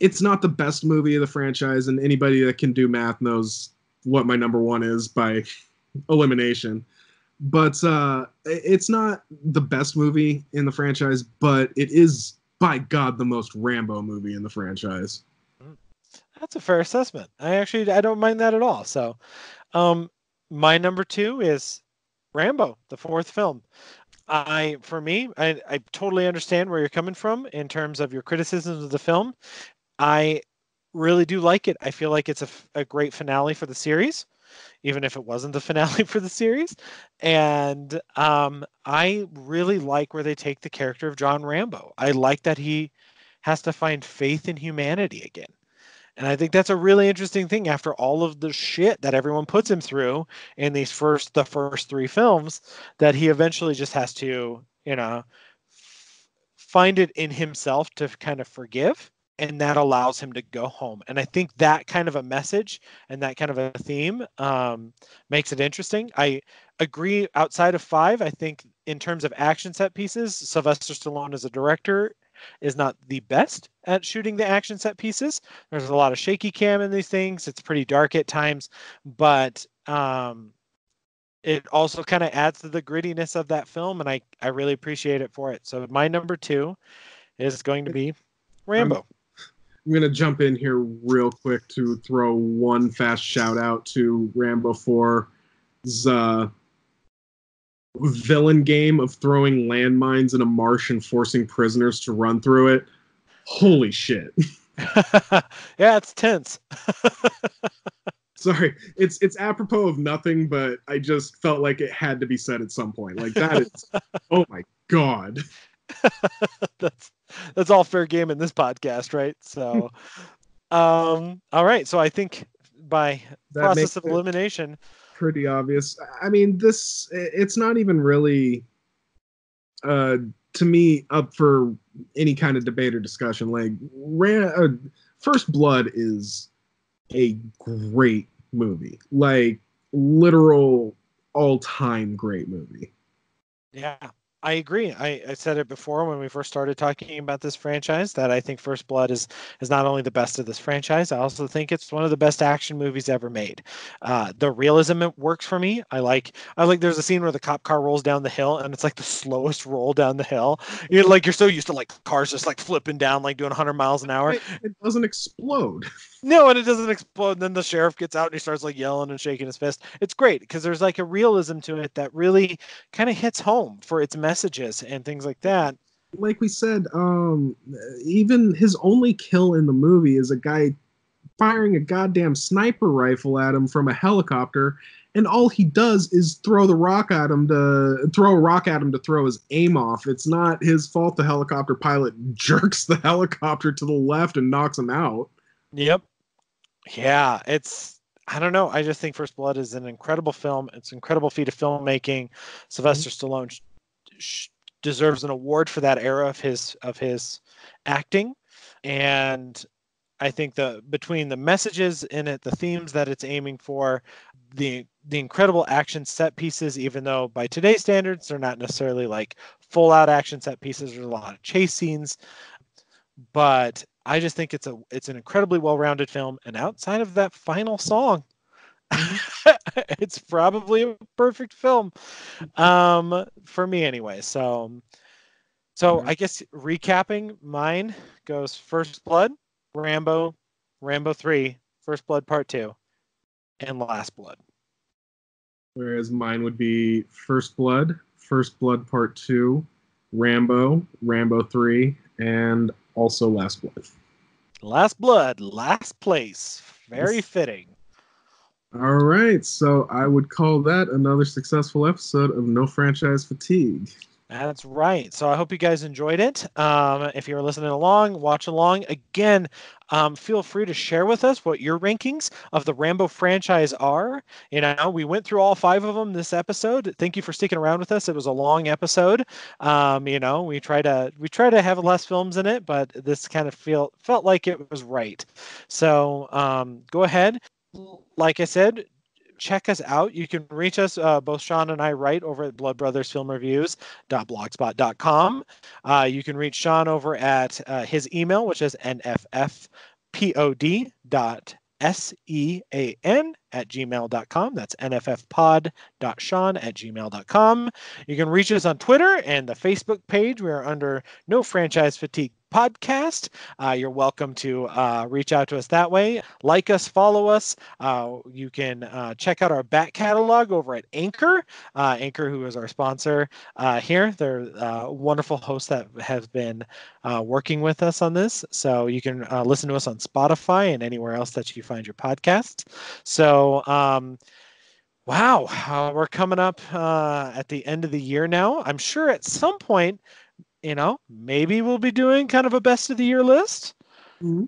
it's not the best movie of the franchise, and anybody that can do math knows what my number one is by elimination. But it's not the best movie in the franchise, but it is, by God, the most Rambo movie in the franchise. That's a fair assessment. I don't mind that at all. So my number two is Rambo, the fourth film. For me, I totally understand where you're coming from in terms of your criticisms of the film. I really do like it. I feel like it's a great finale for the series, even if it wasn't the finale for the series. And I really like where they take the character of John Rambo. I like that he has to find faith in humanity again. And I think that's a really interesting thing after all of the shit that everyone puts him through in the first three films, that he eventually just has to, you know, find it in himself to kind of forgive. And that allows him to go home. And I think that kind of a message and that kind of a theme makes it interesting. I agree outside of 5. I think in terms of action set pieces, Sylvester Stallone as a director is not the best at shooting the action set pieces. There's a lot of shaky cam in these things. It's pretty dark at times, but it also kind of adds to the grittiness of that film. And I really appreciate it for it. So my number 2 is going to be Rambo. I'm going to jump in here real quick to throw one fast shout out to Rambo 4's villain game of throwing landmines in a marsh and forcing prisoners to run through it. Holy shit. Yeah, it's tense. Sorry. It's apropos of nothing, but I just felt like it had to be said at some point. Like, that is, oh my God. That's all fair game in this podcast, right? So, all right. So I think by process of elimination, pretty obvious. I mean, it's not even really, to me, up for any kind of debate or discussion. Like, First Blood is a great movie, like literal all-time great movie. Yeah. I agree. I said it before when we first started talking about this franchise that I think First Blood is not only the best of this franchise, I also think it's one of the best action movies ever made. The realism works for me. I like there's a scene where the cop car rolls down the hill, and it's like the slowest roll down the hill. You're so used to like cars just like flipping down, like doing 100 miles an hour. It doesn't explode. No, and it doesn't explode. And then the sheriff gets out and he starts like yelling and shaking his fist. It's great because there's like a realism to it that really kind of hits home for its messages and things like that. Like we said, even his only kill in the movie is a guy firing a goddamn sniper rifle at him from a helicopter, and all he does is throw a rock at him to throw his aim off. It's not his fault the helicopter pilot jerks the helicopter to the left and knocks him out. Yep. Yeah, I don't know. I just think First Blood is an incredible film. It's an incredible feat of filmmaking. Sylvester Stallone deserves an award for that era of his acting, and I think between the messages in it, the themes that it's aiming for, the incredible action set pieces, even though by today's standards they're not necessarily like full out action set pieces. There's a lot of chase scenes, but I just think it's an incredibly well-rounded film. And outside of that final song, it's probably a perfect film for me anyway. So I guess recapping, mine goes First Blood, Rambo, Rambo 3, First Blood Part 2, and Last Blood. Whereas mine would be First Blood, First Blood Part 2, Rambo, Rambo III, and also Last Blood. Last Blood, last place. Very fitting. All right, so I would call that another successful episode of No Franchise Fatigue. That's right. So I hope you guys enjoyed it. If you're listening along, watch along. Again, feel free to share with us what your rankings of the Rambo franchise are. You know, we went through all 5 of them this episode. Thank you for sticking around with us. It was a long episode. You know, we try to have less films in it, but this kind of felt like it was right. So go ahead. Like I said, check us out. You can reach us, both Sean and I write over at bloodbrothersfilmreviews.blogspot.com. You can reach Sean over at his email, which is nffpod.sean@gmail.com. That's nffpod.sean@gmail.com. You can reach us on Twitter and the Facebook page. We are under No Franchise Fatigue Podcast. You're welcome to reach out to us that way. Like us, follow us. You can check out our back catalog over at Anchor. Anchor, who is our sponsor here. They're wonderful hosts that have been working with us on this. So you can listen to us on Spotify and anywhere else that you find your podcasts. So, wow, we're coming up at the end of the year now. I'm sure at some point, you know, maybe we'll be doing kind of a best of the year list. Mm-hmm.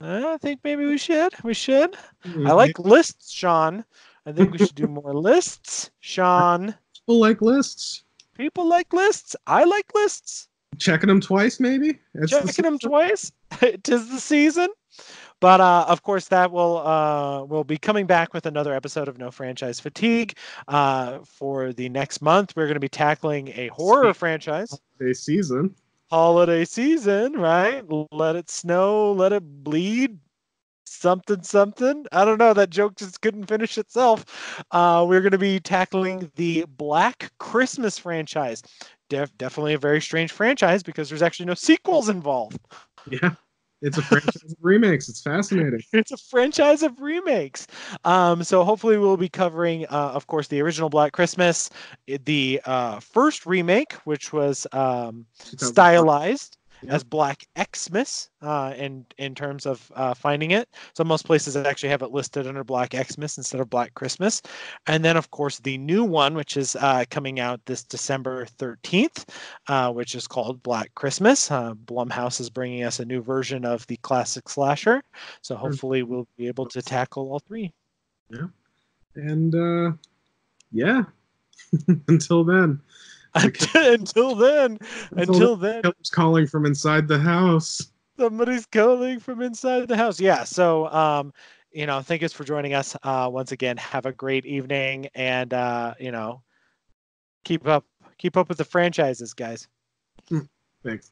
I think maybe we should. Mm-hmm. I like lists, Sean. I think we should do more lists, Sean. People like lists. I like lists. Checking them twice, maybe? It is the season. But, of course, that will be coming back with another episode of No Franchise Fatigue for the next month. We're going to be tackling a horror franchise. Holiday season, right? Let it snow, let it bleed. Something. I don't know. That joke just couldn't finish itself. We're going to be tackling the Black Christmas franchise. Definitely a very strange franchise because there's actually no sequels involved. Yeah. It's a franchise of remakes. It's fascinating. It's a franchise of remakes. So hopefully we'll be covering, of course, the original Black Christmas, the first remake, which was stylized as Black Xmas in terms of finding it. So most places actually have it listed under Black Xmas instead of Black Christmas. And then, of course, the new one, which is coming out this December 13th, which is called Black Christmas. Blumhouse is bringing us a new version of the classic slasher. So hopefully we'll be able to tackle all 3. Yeah. And, yeah, until then. Until then. Somebody's calling from inside the house. Yeah. So, you know, thank you for joining us once again. Have a great evening, and you know, keep up with the franchises, guys. Thanks.